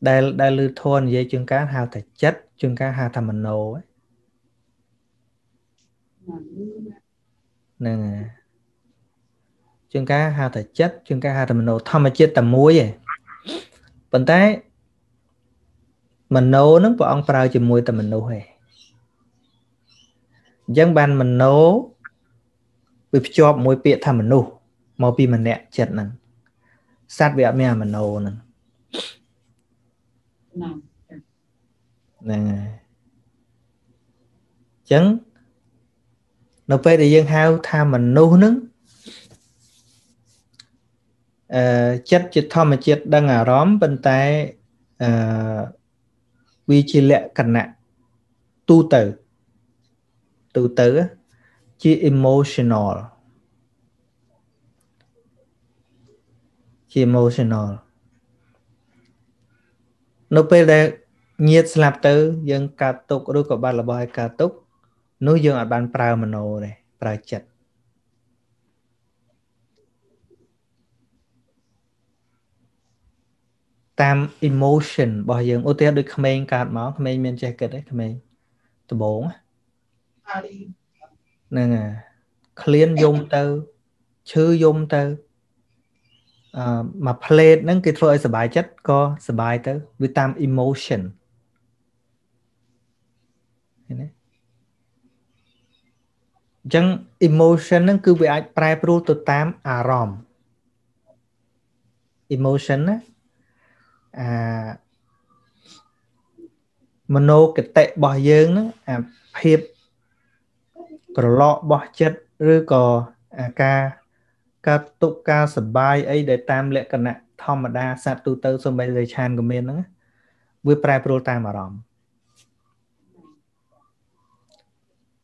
đại lưu thôn dây chương cá hào thật chất chương cá hào thầm mà nụ ấy nè chương cá hào thật chất chương cá hào thầm mà nụ thầm mà chết tầm muối vậy bần tay mình nấu nó bọn ông prao chỉ mùi tầm mình nấu hề dân ban mình nấu vì cho mùi bịa thầm mình nấu màu bì mình nẹ chật nâng sát vẹo mẹ mình nấu nâng nè chấn nấu phê thì dân hao tham mình nấu nâng chất chịt thò mà chịt đang ở róm bên tay vì chỉ lệ cẩn nặng tu tử chỉ emotional nó bây giờ nhiệt slap tử dân cà tục đôi của bạn là bài cà tục nói dân ở bàn prao mà nô này prao chật tam emotion bao giờ ô tê được comment card máu comment miền jacket đấy comment từ bốn nè clean dùng từ chư yum tới mà play nâng cái thôi sờ bài chất có sờ bài tới với tam emotion chẳng emotion nâng cứ về ai prai pro từ tam arom emotion á mano cái tệ bỏ dương nó hiệp lọ bỏ chất rồi có ca tụ ca sờ bài ấy để tam lệ cận ạ thom mà đa sát tu tơ xong bây giờ chan của mình nữa với prai pro tam arom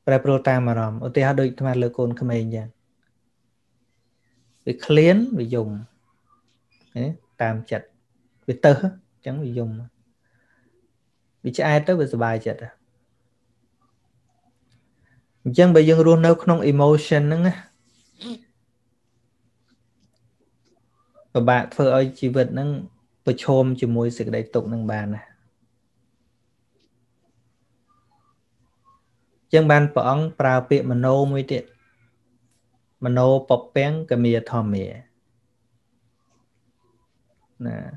prai pro tam arom ở đây đôi tham lơ côn của mình vậy bị clean bị dùng tam chặt bị tơ chẳng bị dùng bị chạy tới bị bài chặt à chẳng bây giờ luôn đâu không emotion nữa nghe và bạn phơi ơi chỉ vật năng bật chôm chỉ môi sự đại tụng năng bàn này chẳng bàn phở ông prao pịa mano mới tiện mano bọc bén cái mìa thò mìa nè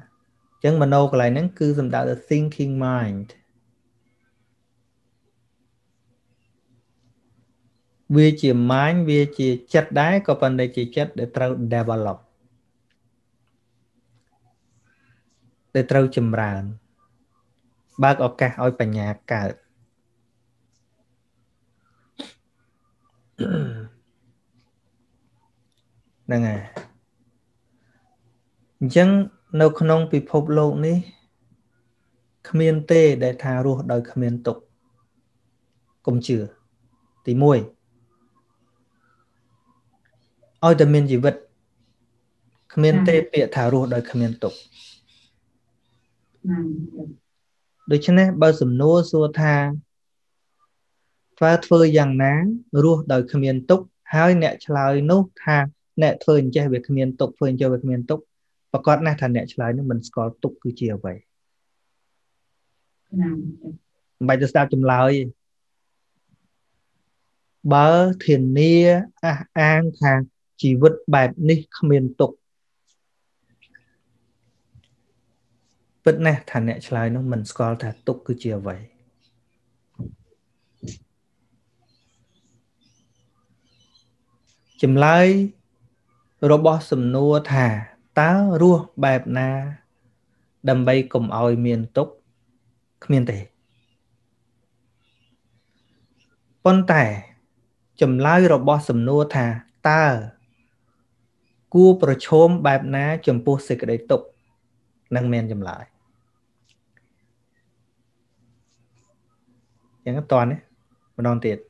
chẳng mano cái này nó cứ dùng tạo the thinking mind vì chỉ mind vì chỉ chất đáy có phần đây chỉ chất để tạo develop để trâu chùm ràng bác ọc cả ôi bà nhà cả nâng à dân nâu khăn ông bị phốp lộn đi khmiên tê để thả ruột đời khmiên tục cũng chưa tí mùi ôi tầm miên dị vật khmiên tê bịa thả ruột đời khmiên tục đối chứ nè bao sầm nô xua tha và phơi giằng ná ruột đời không yên túc hai nẹt lơi nô tha nẹt phơi chơi về không yên túc phơi chơi về không yên túc và còn nè thằng nẹt lơi mình có túc cứ chiều vậy bài từ sao chùm lơi bớ thiền nia an thang chỉ vứt bẹp ní không yên túc bất nè thằng nè chơi nó mình scroll thà tục cứ chiều vậy chìm lái robot sầm nua thà tá rua bẹp na đầm bay cùng oi miền tục miền tây con tẻ chìm lái robot sầm nua thà ta cua pro chôm bẹp na chìm po xịt cái đấy tục năng men chìm lại chẳng gấp toàn đấy mà non tiệt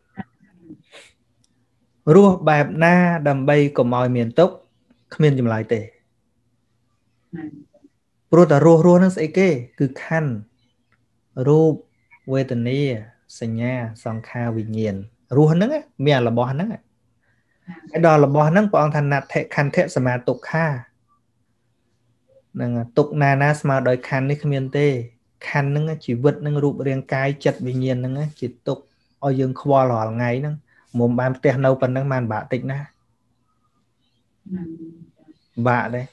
rùa bẹp na đầm bay của mọi miền tốc khmien chìm lại tệ rùa ta rùa rùa nó sẽ kê cứ khăn rùa về tình nia sanh nha song kha vì nhiên rùa hắn á mẹ là bò hắn á cái đó là bò hắn á của ông thành nạt thệ khăn thệ sầm mà tục kha năng tục na na mà đòi khăn đấy khmien tê khăn nâng chỉ vật nâng rụp riêng cái chật vì nhiên nâng chỉ tục ôi dương khoa lò ngày nâng mồm bám tè nâu phần nâng màn bạ tịnh na bạ đây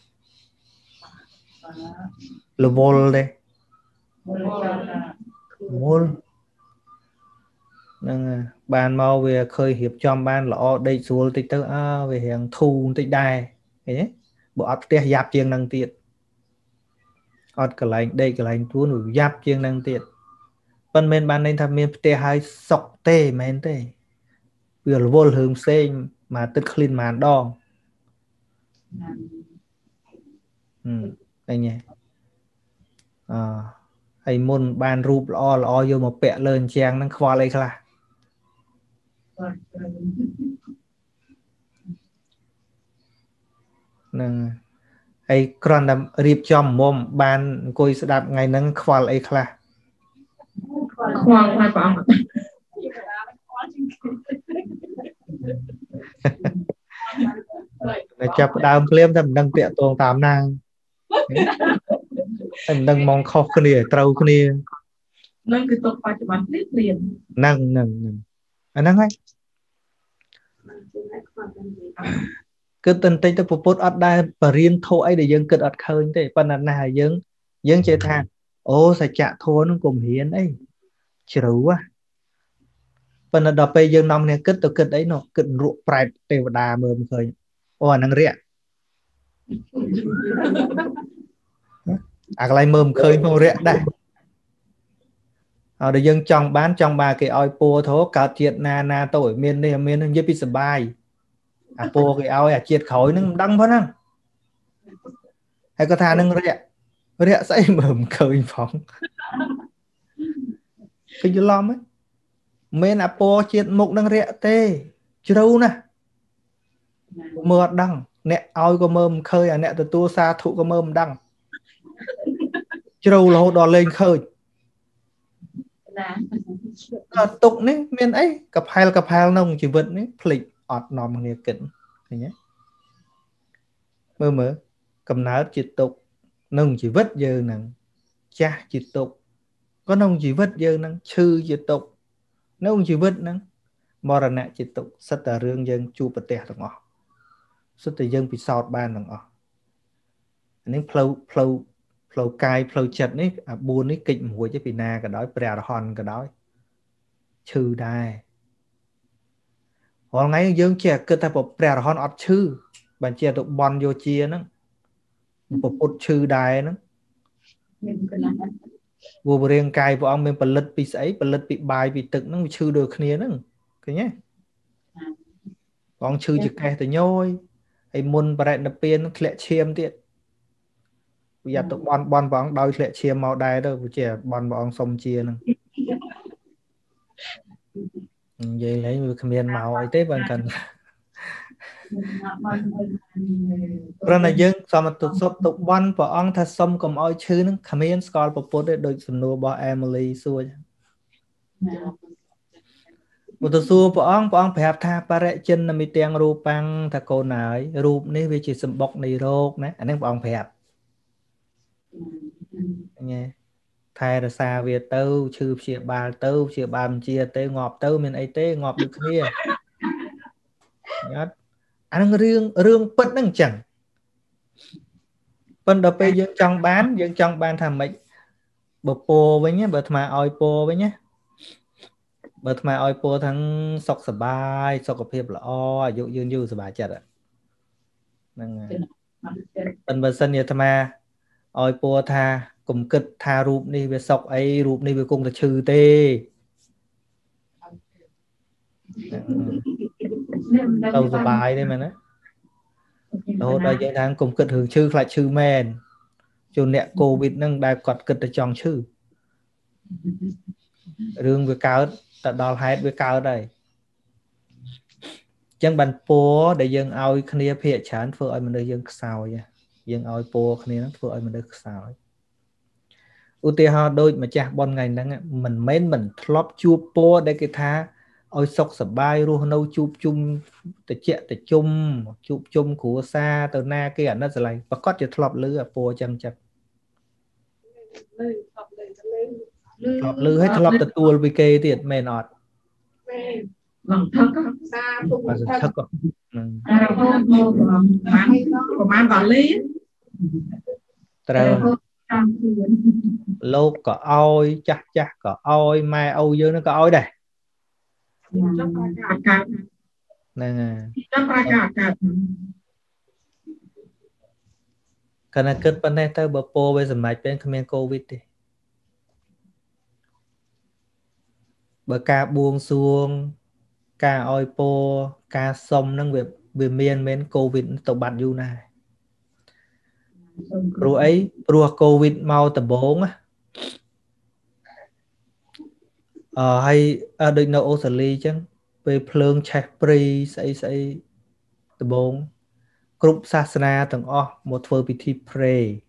lô vol đây vol nâng bàn mau về khơi hiệp chom ban lọ đây xuống tịnh tơ về hàng thu tịnh đài thế bỏ tè giáp chiêng nâng tiệt ở cái lạnh đây cái lạnh tuôn nổi giáp chiêng năng tiệt phần men ban nên tham men tê hai sọc tê men tê vừa vô hướng xem mà tức clean màn đo anh nhỉ ai môn ban rụp lo lo vô một pẹ lên chàng năng khoa lấy là năng ai còn làm riệp chom mồm bàn coi đạp ngày nắng khoal ấy kha khoal khoal bằng để chập đam phim thầm đăng tiện tuồng tám nàng thầm đăng mong khóc cái này trâu cái này nâng cái tộc phải chấm phết liền nâng nâng nâng anh nâng ngay cứ tin tích tới phụt ở đây và riêng thôi để dân cực ở khơi thế phần là nào dân chơi thang ô sẽ chạ thôi nó cùng hiến ấy chịu quá phần là đọc bây dân nông này cực tới cực đấy nó cực ruộng bạch để đà mơ một khơi ồ năng rẻ à lại mơ một khơi mơ rẻ đây ở đây dân trong bán trong bà cái oi po thố cả chuyện na na tội miền đây miền nó như pizza bay à po cái ao à triệt khói nó đăng phết năng hay có thà nó rẹ say mầm khơi phóng cái dưa lom ấy miền à po triệt mục đang rẹ tê chưa đâu nè mưa đăng nẹt oi có mầm khơi à nẹt từ tua xa thụ có mầm đăng chưa đâu là đò lên khơi tục này miền ấy cặp hai nông chỉ vận ấy phịch ọt nòm nghề kính thế nhé mơ mơ cầm nát chỉ tục nông chỉ vất giờ nằng cha chỉ tục có nông chỉ vất giờ nằng chư chỉ tục nông chỉ vất nằng mò ra nè chỉ tục sát tà rương dân chu bật tè thằng ọ sát tà dân bị sọt ban thằng ọ nên phâu cai phâu chật này à buồn ấy kịch mũi chứ vì na cái đó bèo hòn cái đó chư đài hôm nay dương trẻ cứ ta bỏ bèo hòn ọt chư bạn trẻ tụ bon vô chia nó bỏ bột chư đài nó vừa riêng cai vợ ông mình bật lật bị sấy bật lật bị bài bị tựng nó chư được kia nó cái nhé còn chư chỉ cai thì nhoi ấy môn bà đại nạp tiền lệ chiêm tiệt bây giờ tụi bọn bọn đôi lệ chia màu đài đâu trẻ bọn xong chia nè vậy lấy comment màu ấy tế bằng cần rồi này dân xong mà tụi bọn bọn thật xong cầm oi chứ nó comment score của post để đội sầm nô bỏ Emily xua một tụi xua bọn phải học tha pare chân là mi tiếng ru băng thà cô nãy ru này về chỉ sầm bọc này rô nè anh em bọn phải học nghe thay ra xa về tâu chư chia bàn chia tê ngọp tâu mình ấy tê ngọp được kia anh riêng bất năng chẳng phần đầu bây dân trong bán thầm mệnh bờ po với nhé bờ mà oi po với nhé bờ mà oi po thằng sọc sờ bài sọc cặp hiệp là o dụ dương dư sờ bài chặt ạ phần bờ sân nhà thầm mà oi po tha cùng cực tha rụp đi về sọc ấy rụp đi về cùng là trừ tê đầu giờ bài đây mà nó đầu đời dây tháng cùng cực hưởng trừ lại trừ men cho nẹt covid nâng đại quạt cực để chọn trừ riêng với cao tại đo hai với cao đây chẳng bàn po để dân oi khăn đĩa phệ chán phơi oi mình để dân xào vậy dân oi po khăn đĩa phơi mình để xào ưu tiên họ đôi mà cha bon ngày nắng mình lóp chua po để cái tha ôi sọc sờ bay ru nâu chụp chung từ chuyện từ chung chụp chung của xa từ na kia nó sẽ lại và có chỉ lóp lư à po chậm lóp lư hết lóp từ tua vì kê tiệt mệt nọt bằng thắc xa cũng thắc của man vào lý lô có oi chắc có oi mai âu dư nó có oi đây nè cái này kết bên đây tới bờ po bây giờ máy bên comment covid đi bờ ca buông xuông ca oi po ca sông năng việc về miền bên covid tộc bạn du này rồi covid mau tập 4 hay đôi nấu Australia chứ về phượng chè pri say tập 4 group sasana từng một phơi bị thi pray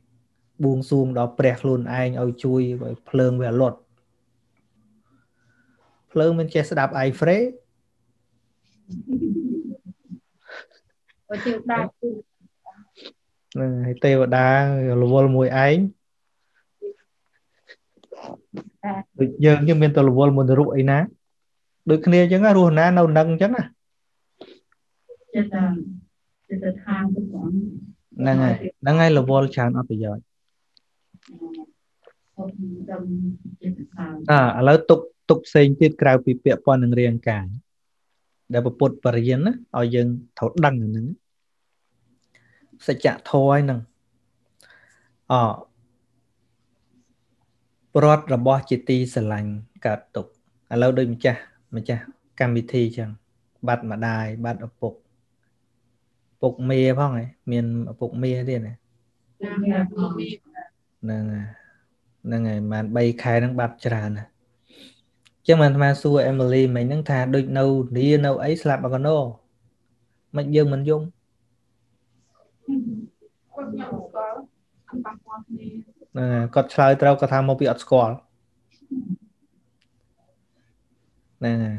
buông xuống đó bẹt luôn anh ao chui vậy phượng về lột phượng mình chè sẽ đạp ai phrase tây và đá vô mùi ánh giờ nhưng bên tôi vô một rụi ấy ná được kia chứ nó rùa ná nâu nâng chắc à นั่นไงนั่นไงเราบอลชานเอาไปย่อยแล้วตกเซนติดกลายปีเปียปอนหนึ่งเรียงกายได้ประปุดปริยันนะเอายังเถาดังหนึ่งสัจจะทอยหนึ่งรอดระบอจิตตีสลังกระตุกแล้วโดยมันจะกรรมวิธีจังบัดมาได้บัดปุกปุกเมียพ่อไงเมียนปุกเมียดิเนี่ยนั่นไงมันใบคายนั่งบัดจรานะchứ mà mà xua Emily mình nâng thà đôi nâu đi nâu ấy slap bằng con nô mình dương mình dung có chơi tao có tham một việc score nè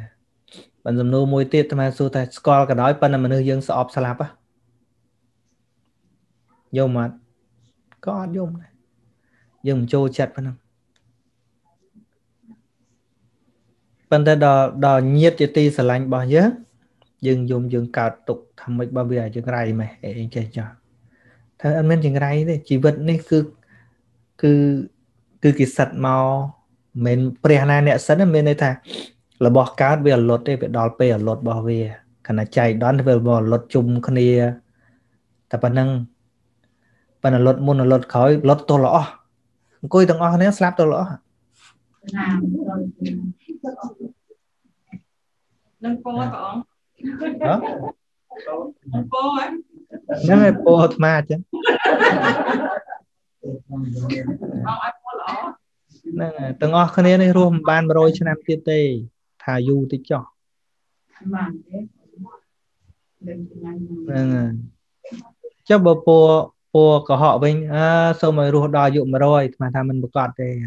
bạn dùng nô môi tiết mà xua ta score cả đói phần là mình hơi dương sọp slap á dùng mà có dùng này dùng trôi chặt phần không vấn đề đò nhiệt cho ti sờ lạnh bao nhiêu dừng dùng dừng cào tục thầm mấy bao bìa chừng ray mày anh chơi cho thằng anh men chừng ray đấy chỉ vật này cứ cái sạt màu men pre này nè sẵn men đây thà là bỏ cá về lột đây về đòi về lột bỏ về khả năng chạy đón về bỏ lột chung khăn đi tập bản năng lột muốn là lột khói lột to lõ coi thằng o này slap to lõ nâng cô á con đó nâng cô á nâng là cô mà chứ từng o cái này luôn ban rồi cho nam kia tê thà du tí cho chắc bà cô của họ bên sau mà ruột đòi dụng mà rồi mà thà mình một cọt đây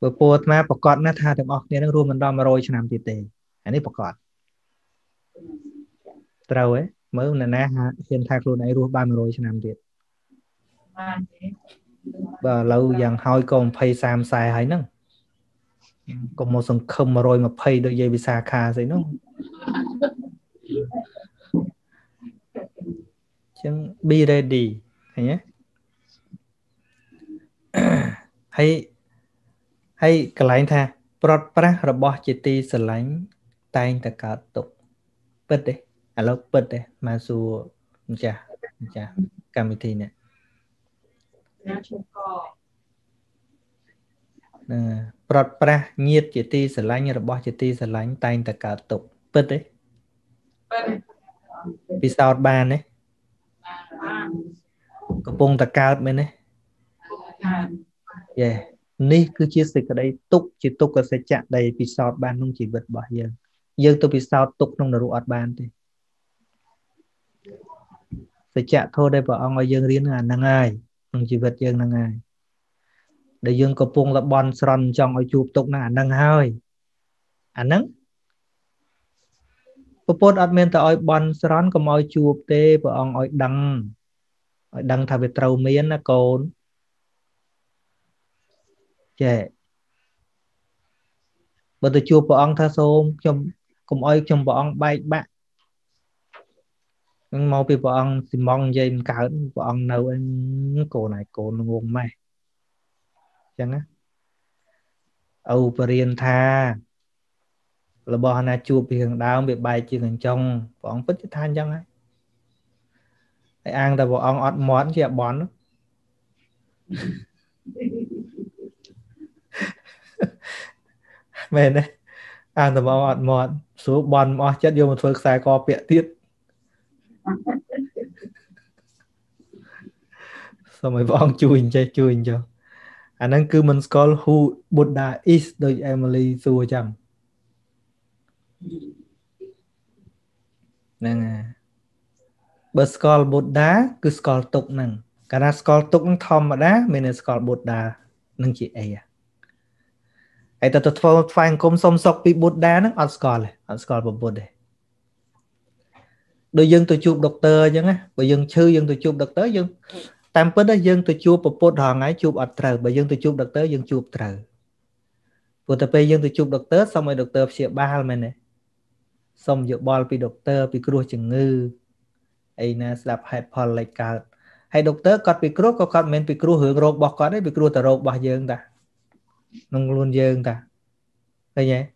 เปิดโพสต์มาประกอบหน้าทาถึงออกเนี่ยนั่งรวมมันดอมมาโรยชนามตีเตอันนี้ประกอบเต่าเอ้เมื่อวันนั้นนะฮะเห็นทางรูนไอรูบ้านมาโรยชนามตีบ่เราอย่างหอยกองเพย์สามสายหายนั่งกองโมสังคมมาโรยมาเพย์โดยเยวิสาคาใส่น้องจังบีได้ดีเห็นไหมให้กลายท่าปลดประระบอจิตีสลายตายแต่กาตกเปิดเลยแล้วเปิดเลยมาสู่จ้ะกรรมวิธีเนี่ยปลดประเงียบจิตีสลายระบอจิตีสลายตายแต่กาตกเปิดเลยปีศาจบานเนี่ยกระปงตะกาดไหมเนี่ยนี่คือชีสิกได้ตุกชีตุกก็จะจัดได้ปีศาจบ้านนุ่งชีวิตบ่อยยังตัวปีศาจตุกนุ่งนารูอัดบ้านทีจะจัดโทษได้บ่เอาเงยยังเรียนงานนางไงนุ่งชีวิตยังนางไงได้ยังกระปุงละบอลสรอนจองเอาจูบตุกน่ะนางเฮยอันนั้นประพฤติอัดเมนแต่เอาบอลสรอนก็มาเอาจูบเตะบ่เอาเอาดังทำเป็นเตาเมียนนะโกนเจ้บนตัวจูบปองท่าโซมชมกลมอ้อยชมปองใบแบะมองไปปองสิมองใจมันเกิดปองเน่าเองโกนไหนโกนงงไหมจังนะเอาไปเรียนท่าระบอนาจูบไปถึงดาวไปใบจีถึงจงปองพิจารณาจังนะไอ้อังแต่ปองอดหมอนเจ้าบอนแม่เนี่ยอ่านแต่บอลหมดสูบบอลอ๋อจัดโยมเฟิร์กสายกอเปียติดสมัยบอลจุยใจอันนั้นคือมันสกอลฮูบุดดาอิสโดยเอมิลี่ซัวจังนั่นไงเบอร์สกอลบุดดาคือสกอลตุกนั่งการสกอลตุกนั่งทอมมาได้เมเนสกอลบุดดานั่งจีเอไอแต่ตัวไฟกลมสมศกปีบุตรแดนนั่งออสกอร์แบบบุตรเลยโดยยังตัวจูบด็อกเตอร์ยังไงไปยังชื่อยังตัวจูบด็อกเตอร์ยังตามเพื่อนได้ยังตัวจูบแบบบุตรห่างไงจูบอัดเตอร์ไปยังตัวจูบด็อกเตอร์ยังจูบเตอร์ปวดแต่ไปยังตัวจูบด็อกเตอร์สมัยด็อกเตอร์เสียบ้าเลยเนี่ย Xong dự bò bị doctor bị cua chừng ngư ấy nè sập hẹp hòn lại cả hay doctor cọt bị cua có cọt men bị cua hưởng rộp bọt cọt đấy bị cua tờ rộp bọt dương ta nông luôn dương ta thế nhé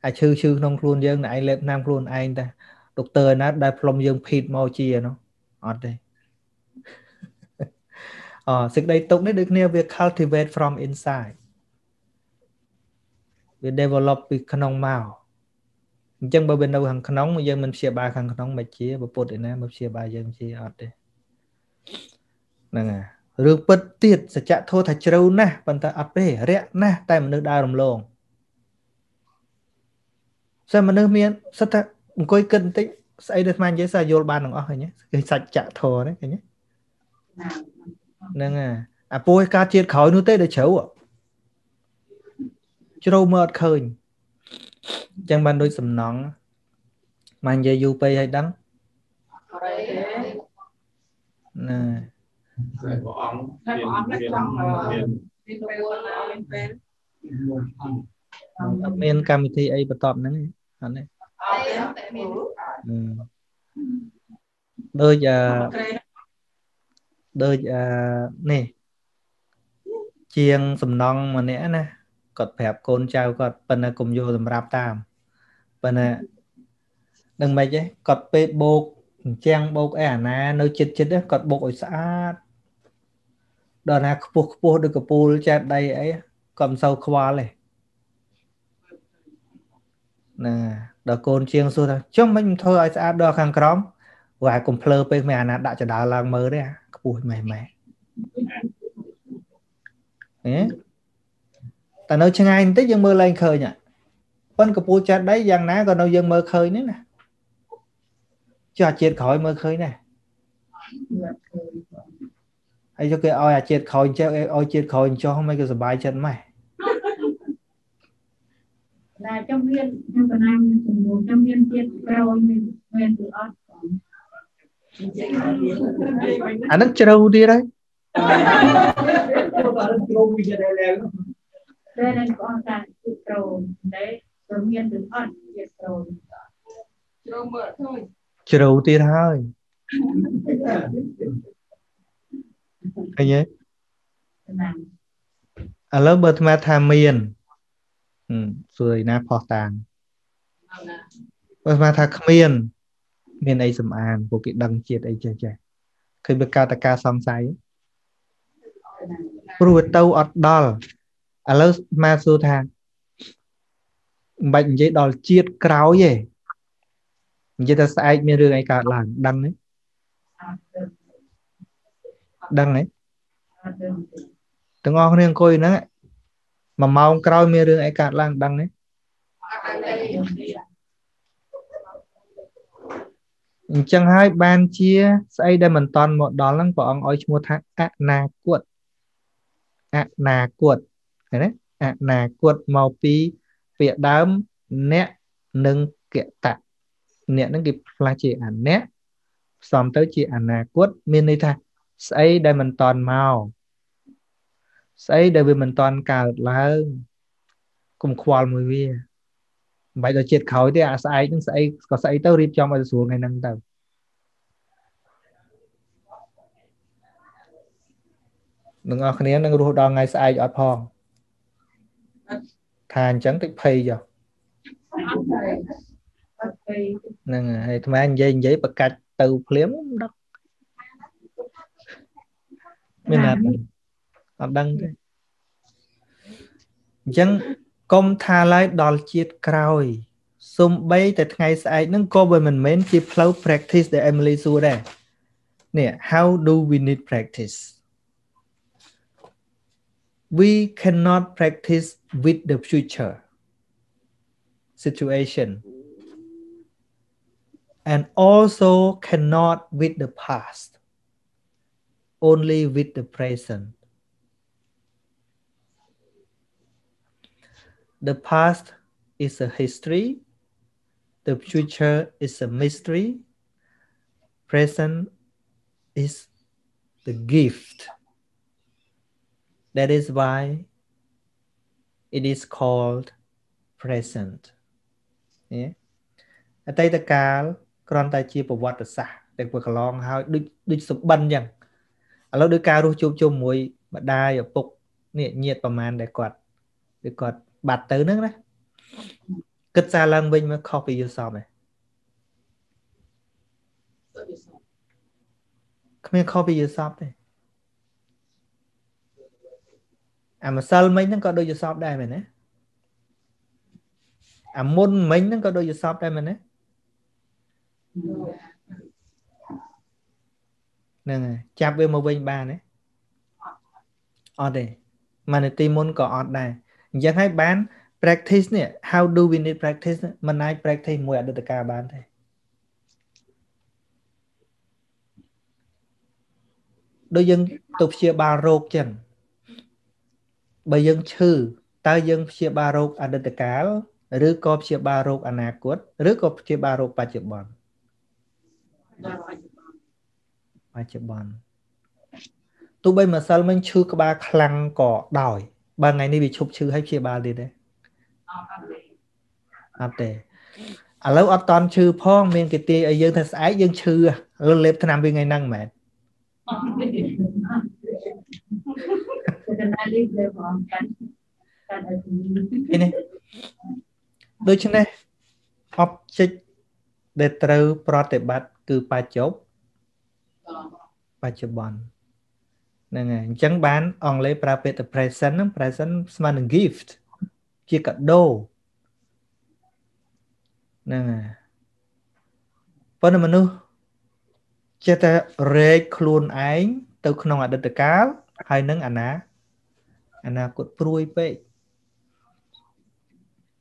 à chư chư nông luôn dương này lệ nam luôn anh ta doctor nát đại plom dương phịt màu chia nó ở đây ở sự đây tục đấy được nêu việc cultivate from inside việc develop việc nông màu chân bao bên đâu hàng nóng bây giờ mình xia ba hàng nóng mà chia bộ phốt này nè mà xia ba giờ chia ở đây nè rừng bật tiệt sẽ chạ thô thạch trâu nè bàn ta ở đây rẽ nè tay mình được đào đồng lồng sao mình nước miên sao ta coi cân tính xây được mang giấy sao vô bàn đồng ở nhé cái sạch chạ thô đấy cái nhé nè à bôi ca chiết khói nước tết để chấu ạ trâu mệt khơi chẳng ban đôi sầm nón mang về du hay đắng nè miền cam thì ai bật tọp nắng này đôi giờ nè chiêng sầm nón mà nẽ nè cọt phép con trao cọt bên là cùng vô làm ráp tam bên là đừng mấy chứ cọt pe bột trang bột ẻ na nơi chết chết đấy cọt bột xã đó là bột được cái bột cha đây ấy cầm sâu khoa này nè đó con chiêng xưa thôi chứ mình thôi ai xã đó hàng crom và cùng phơi pe mẹ là đã cho đào làng mới đấy bột mày mày ấy ta nói chừng ai tới dân mơ lên khơi nhỉ, con Campuchia đấy giang ná còn đâu dân mơ khơi nữa nè, cho chết khỏi mơ khơi nè, hay cho cái oi à chết khỏi cho oi chết khỏi cho không mấy cái sờ chân mày, là trong viên Việt Nam trong viên chết rồi mình tự ăn, anh ăn trâu đi đấy. Đây là con ta chịu trầu đấy, rồi miên đứng ẩn chịu trầu, trầu mượt thôi, trầu tiền thôi, cái nhé, à lớp bật mà tham miên, rồi na phò tàng, bật mà tham miên, miên ấy sầm an, bộ kỵ đăng chiết ấy chơi chơi, khi bị ca ta ca song say, ruột tâu ọt đòn. À lớp ma sơ thang bệnh dễ đòi chiết cáo vậy người ta sai miền đường ấy cả làng đăng đấy từng ngon nên coi nữa mà mau cáo miền đường ấy cả làng đăng đấy chẳng hai ban chia sai đây mình toàn một đó lăng của ông ấy mua thang na cuột đấy à là quật màu pi vẽ đám nét nâng kẹt tạ nét nâng kịp là chỉ ảnh nét xong tới chỉ ảnh là quật miền đây ta xây đây mình toàn màu xây đây mình toàn cả là cùng khoa mùi vi vậy là triệt khói thì à xây nhưng xây có xây tao rip cho mà xuống ngày nâng tàu đừng ở khné nâng ruột đòn ngày xây ở phòng thàn chẳng thích pay giờ nè hay thằng anh dây giấy bạc cạch từ phếm đó mình làm đăng chẳng công tha lại đòn chiết cày xung bay từ ngày sai nâng cô với mình mến chỉ flow practice để Emily xua đây nè how do we need practice we cannot practice with the future situation and also cannot with the past only with the present the past is a history the future is a mystery present is the gift that is why it is called present. Tây Tây Cá còn tại chi bộ vật sả để vừa lòng hao đứt sụp bắn nhằng lâu đứa ca rú chôm chôm mùi mà đai ở phục nhiệt và màn để quạt bạt tới nước đấy cất ra lăng bên mà copy yêu sao này không copy yêu sao này à mà sao mấy nó có đôi yêu sao đây mà nè à môn mấy nó có đôi yêu sao đây mà nè nè chạp về một bên ba đấy ở đây mà này tìm môn có ở đây giờ hãy bán practice nè how do we need practice nè. Mình ai practice mùi ở đây tất cả bán thế đôi dân tục chia ba rốt chẳng bởi dân chư ta dân chia ba rốt ở đây tất cả rứ có chia ba rốt ở nạc quốc rứ có chia ba rốt bà chịu bọn tụi bây mà sao mình chư ba khăn có đòi ba ngày nay bị chụp chư hay chia ba đi đấy à tệ à lâu ở toàn chư phong miền cái tia dân thật ái dân chư lên lép thân làm bên ngày năng mệt cái này đôi chân này object để từ prote bát cứ ba chốt ba chốt bàn nè chẳng bán on lấy private present present man gift chia cả đô nè phần mà nu chia ta rê khôn ái tao không nòng ở đất cá hay nâng anh á cột pruy vậy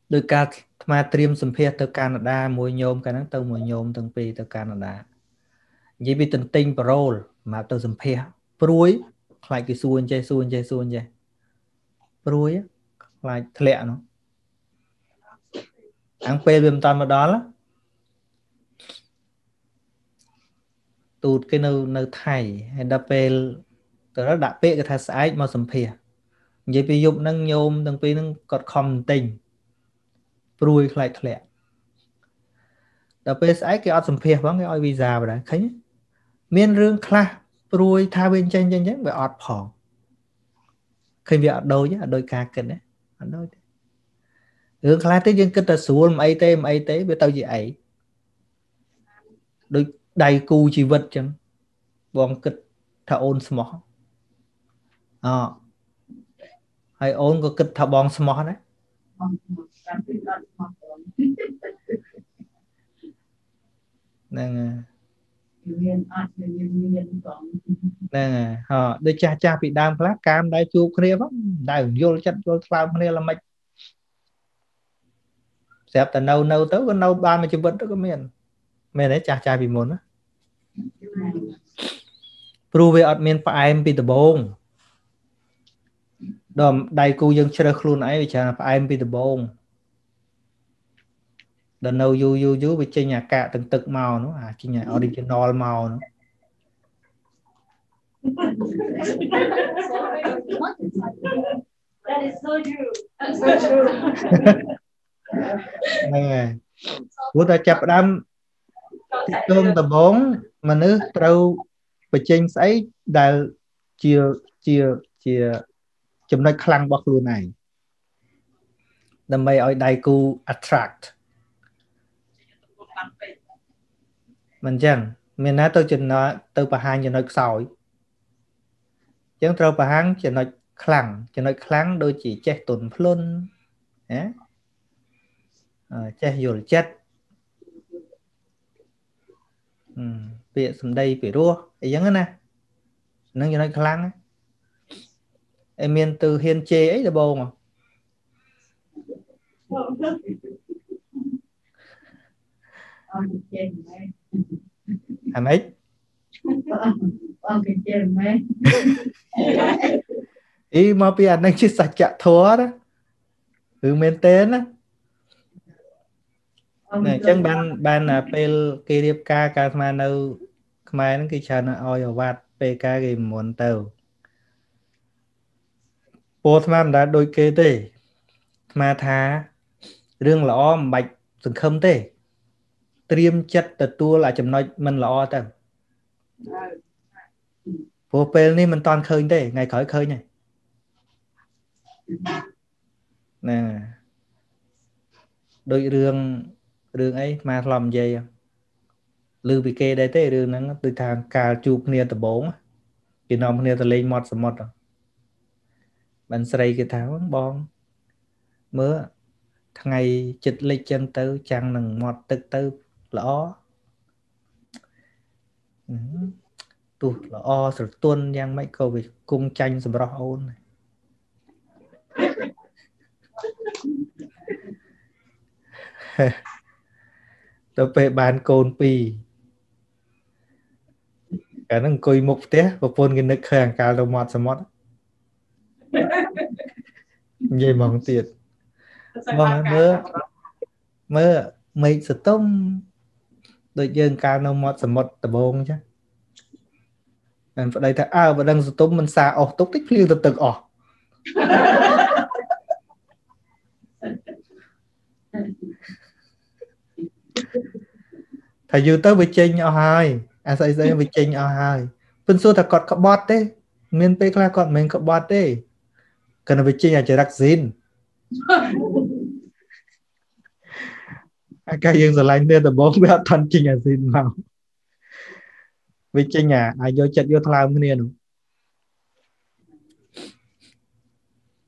đôi cá mà tiêm sầm phê tao Canada mùi nhôm cái nắng tao mùi nhôm từng pì tao Canada vậy bị tình tinh pro mà tao sầm phê pruy lại cái xuôn chơi pruy lại lẹ nó ăn phê bìm toàn mà đó lắm tụt cái nơi thầy hay đạp phê từ đó đạp phê cái thầy sái mà sầm phìa vậy bị dụng nâng nhôm từng phê nâng cọt khom tình pruy lại lẹ đạp phê sái cái ở sầm phìa vắng cái ở visa rồi đấy thấy miên rương kha pruy tha bên trên về ọt phỏng khi việc đôi chứ đôi ca kịch đấy đôi hướng khai tới dân kinh ta xuống mấy tế với tao gì ấy đôi đầy cù chỉ vật chẳng bọn kịch thả ôn smó à hay ôn có kịch thả bọn smó đấy nên nè họ đôi cha bị đam khát cam đai chu kia vấp đai vô chân vô cam kia là mệt sẹp từ nâu tới con nâu ba mươi chục vân tới cái miền đấy cha bị muốn á prove ở miền phải em bị từ bông đom đai cu dân chơi luôn ấy vì cha phải em bị từ bông đợt nâu du bị chơi nhà cạ từng tực màu nó à chơi nhà original màu nó that is so true. That's so true. Nè, của ta chập đâm tương tầm bốn mà nước trâu và trên sấy đào chia chấm nơi khăn bọc luôn này đâm bay ở đại cu attract mình chẳng mình nói tôi chừng nói tôi bà hai chừng nói sỏi chẳng tôi bà hai chừng nói khlang đôi chỉ che tổn phun á che dồi chết bị sầm đây bị rua ấy giống nè nó chừng nói khlang em miền từ hiền chê ấy là bồ mà hàm ấy ý mà bây giờ đang chia sạch chạ thua đó hướng bên tên đó này chẳng ban là pel kia điệp ca ca mà đâu mà nó kia chờ nó oi ở vạt pk gì muốn tàu post mà đã đôi kê tê mà thá rương lõ bạch từng khâm tê Triêm chất tự tua là chấm nói mình lo tầm. Vô bê này mình toàn khơi thế, ngày khỏi khơi này. Nè. Đôi rương ấy mà làm gì không? Lưu bị kê đây thế rương nó từ thằng cà chụp nia từ bốn. Cái nòng nia từ lên mọt sầm mọt rồi. Bạn xây cái tháo bong mưa ngày chích lịch chân tới chẳng nâng mọt tức tới lõ tụt lõ rồi tuôn giang mấy câu về cung tranh rồi rõ ôn tôi phải bàn côn pì cả nâng côi mục té và phôn cái nước hàng cả đầu mọt sầm mọt như mong tiệt mơ mấy sự tông đội dân ca nó mọt sầm mọt tập bông chứ anh phải đây ta à và đang sự tông mình xa ọc tốc tích liêu từ từ ọc thầy dư tới với chênh ở hai à xây dựng với chênh ở hai phân số thật cọt cọp bọt đấy miền Bắc là cọt mình cọp bọt đấy cần với chênh là trời đặc dính các dân rồi lại nên là bốn bé thân chinh là xin vào vì chinh à ai vô chật vô thao cái nền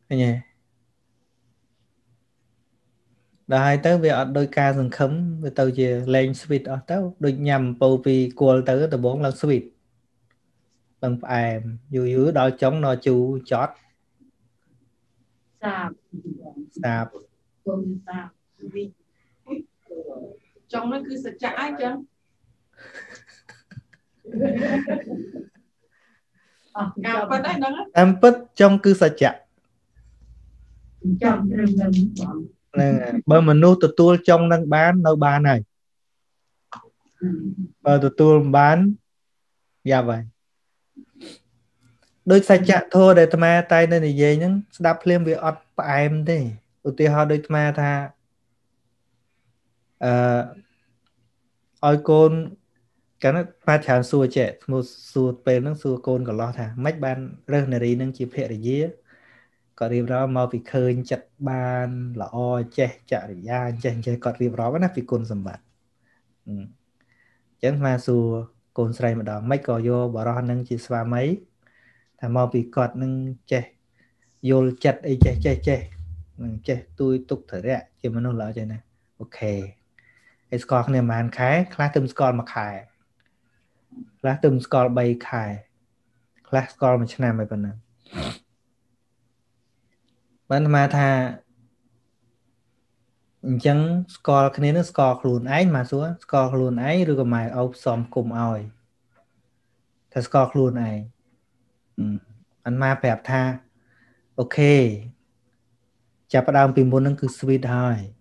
nhỉ đã hai tới việc đôi ca dừng khấm với tàu về lên suite ở tàu đôi nhầm bầu vì cuộn tới từ bốn lần suite bằng phải dưới dưới đó chống nó chú chót sạp sạp trong nó cứ sạch chãi chứ em bất trong cứ sạch chãi bởi mình nuôi tụi tôi trong đang bán nấu ba này bởi tụi tôi bán dạ vậy đôi sạch chạ thôi để tham gia tay nên gì những đáp liên về ọt em thế, đầu tiên họ đôi tham gia ôi con cái nó phát triển xua trẻ một xua về nó xua con còn lo thà mách ban rơm này đi nâng chịu hệ để gì còn điều đó mau bị khơi chặt ban là o che chạ để da che che còn điều đó vẫn là bị con sầm bạt chẳng mà xua con say mà đó mách cò vô bỏ ra nâng chịu xóa mấy thà mau bị cọt nâng che vô chặt ấy che che che che tôi tục thở ra chứ mà nó lỡ chơi này ok cái score này mà anh khai, class tụm score mà khai, class tụm score bay khai, class score mà chả làm mấy phần nào. Bạn mà thà chẳng score cái này nó score luôn ấy mà xuống score luôn ấy rồi còn mày ôm xòm cùng ơi, thà score luôn này, anh mà đẹp tha, ok, chả bắt đầu tìm bốn năng cứ sweet thôi.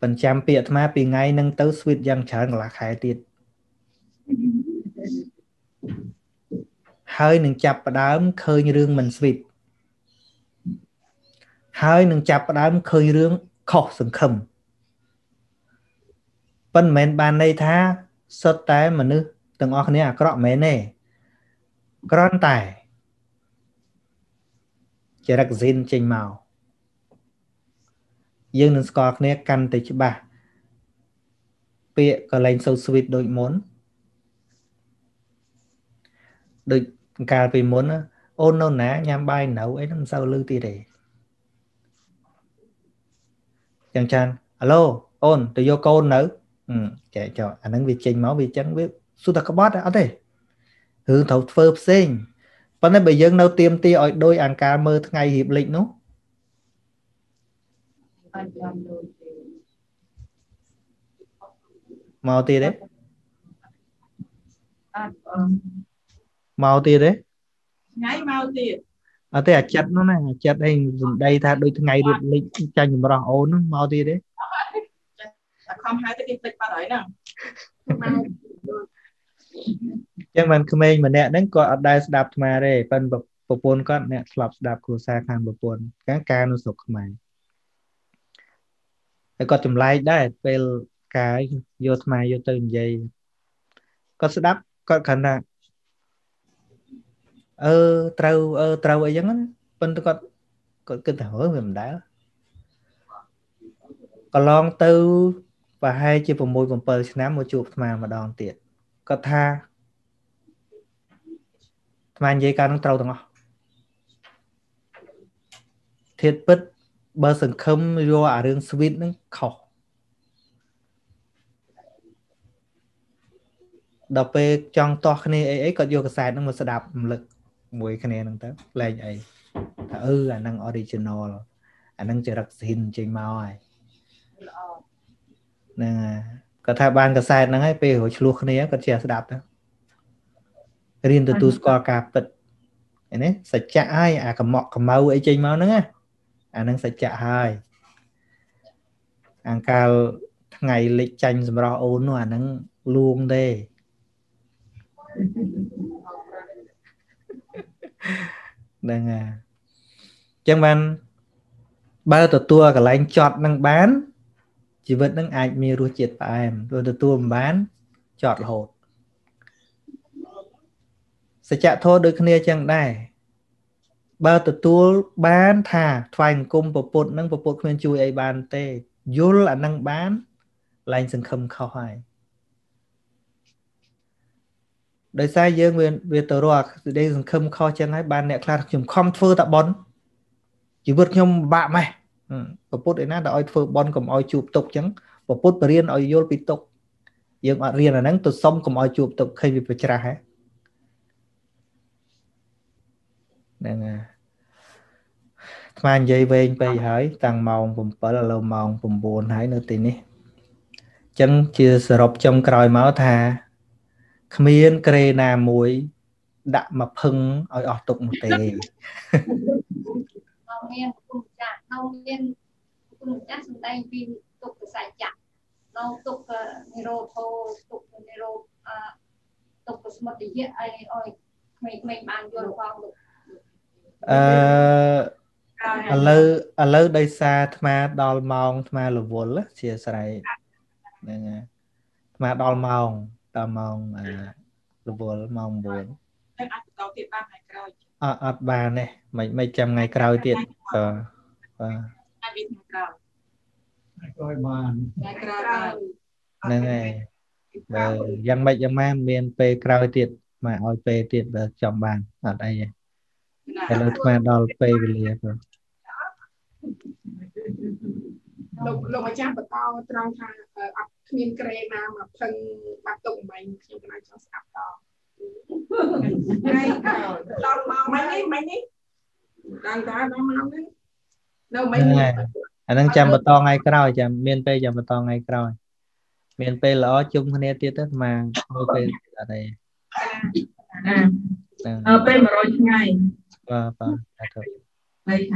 Phần trăm biệt mà bị ngay nâng tới suýt dân chẳng là khai tiết hơi nâng chạp vào đám khơi như rương mình suýt hơi nâng chạp vào đám khơi như rương khổ sừng khẩm phần mến bàn này tha sốt tay mà nữ từng ọc này à có mến này có tài chế đặc dinh trên màu dương nên score này căn tới chứ bà bịa có lên sâu suy đôi muốn đôi cả vì muốn ôn nôn ná nhám bay nấu ấy làm sao lưu tì để chẳng chăn alo ôn tôi vô cô nữa chạy cho anh ấy vì trình máu vì chẳng biết suốt cả bát đã thế hư thấu phơp sinh vấn đề bây giờ nấu tiêm ti ở đôi ăn cá mơ ngày hiệp lịnh nó màu tì đấy màu tì đấy ngay màu tì ở đây là chặt nó này chặt đây đây tha đôi ngày được lịch cho những bà ổn màu tì đấy không hai cái tịch bà đấy nào nhưng mà mình mà nè đến có ở đây đạp mà đây phần bộ phôn con nè lọc đạp của xa khăn bộ phôn các ca nó sụp mày có chùm lại đấy về cái vô mai vô tư gì có sẽ đáp có khả năng trâu ấy giống bên tôi có kinh thở mình đã còn lon tư và hai chia phần môi phần bờ nám một chuột mà đòn tiệt có tha mà dây cá nó trâu thằng không thiết bất bờ sừng không vô ở đường Swift nó khổ đọc về trong to cái này ấy có vô cái sàn nó mà sẽ đạp lực mùi cái này nó tới lên ấy anh đang original anh đang chơi đặc xin chơi mau này nè có thay ban cái sàn nó hay về hồi chụp cái này có chơi sẽ đạp đó riêng từ tu score cà bịch này sẽ chạy ai à cầm mọ cầm mau ấy chơi mau nữa nghe anh đang sẽ chạy hai anh cao ngày lịch tranh rồi ra ôn nó anh đang luôn đây đang à chẳng bạn ba tờ tua cả lạnh chọt đang bán chỉ vẫn đang ai mì ruột chết bà em rồi tờ tua bán chọt hột sẽ chạy thôi được kia chẳng đây ba tờ tua bán thà thoành cung bộ bột khuyên chui ai bàn tê vô là năng bán lạnh sừng khâm khao hoài đời sai dương về tờ roa đây không kho chân hay ban nẹt là chúng không phơi tạ bón chỉ vượt nhom bạ mày và put đấy na đã oi phơi bón cầm oi chụp tục chẳng và put bờ riên oi vô bị tục dương ở riên là nắng tụt sông cầm oi chụp tục khi bị phải trả hết đang mang dây về bây hỏi tăng màu vùng bờ là lâu màu vùng buồn hãy nữa tí ní chân chia sập trong còi máu thà miên kề nà muối đạm mà phưng ở ọt tục một tề ở lơ đây xa mà đòi mong mà là vốn lắm chia sẻ mà đòi mong ta mong vừa mong buồn ở bà này mấy trăm ngày cào tiệt này dân mấy dân ma miền pe cào tiệt mà oi pe tiệt là chồng bàn ở đây cái lớp mà đòi pe về liền rồi lục mà cha bắt tao trong thang miền kề nào mà phần bạc tụng mình khi mà cho sập đó mấy đang cá đang mong đấy đâu mấy anh đang chạm vào to ngay cái rồi chạm miền tây chạm vào to ngay cái rồi miền tây lỡ chung cái này tiết tết mà ok ở đây ở bên mà rồi ngay và đây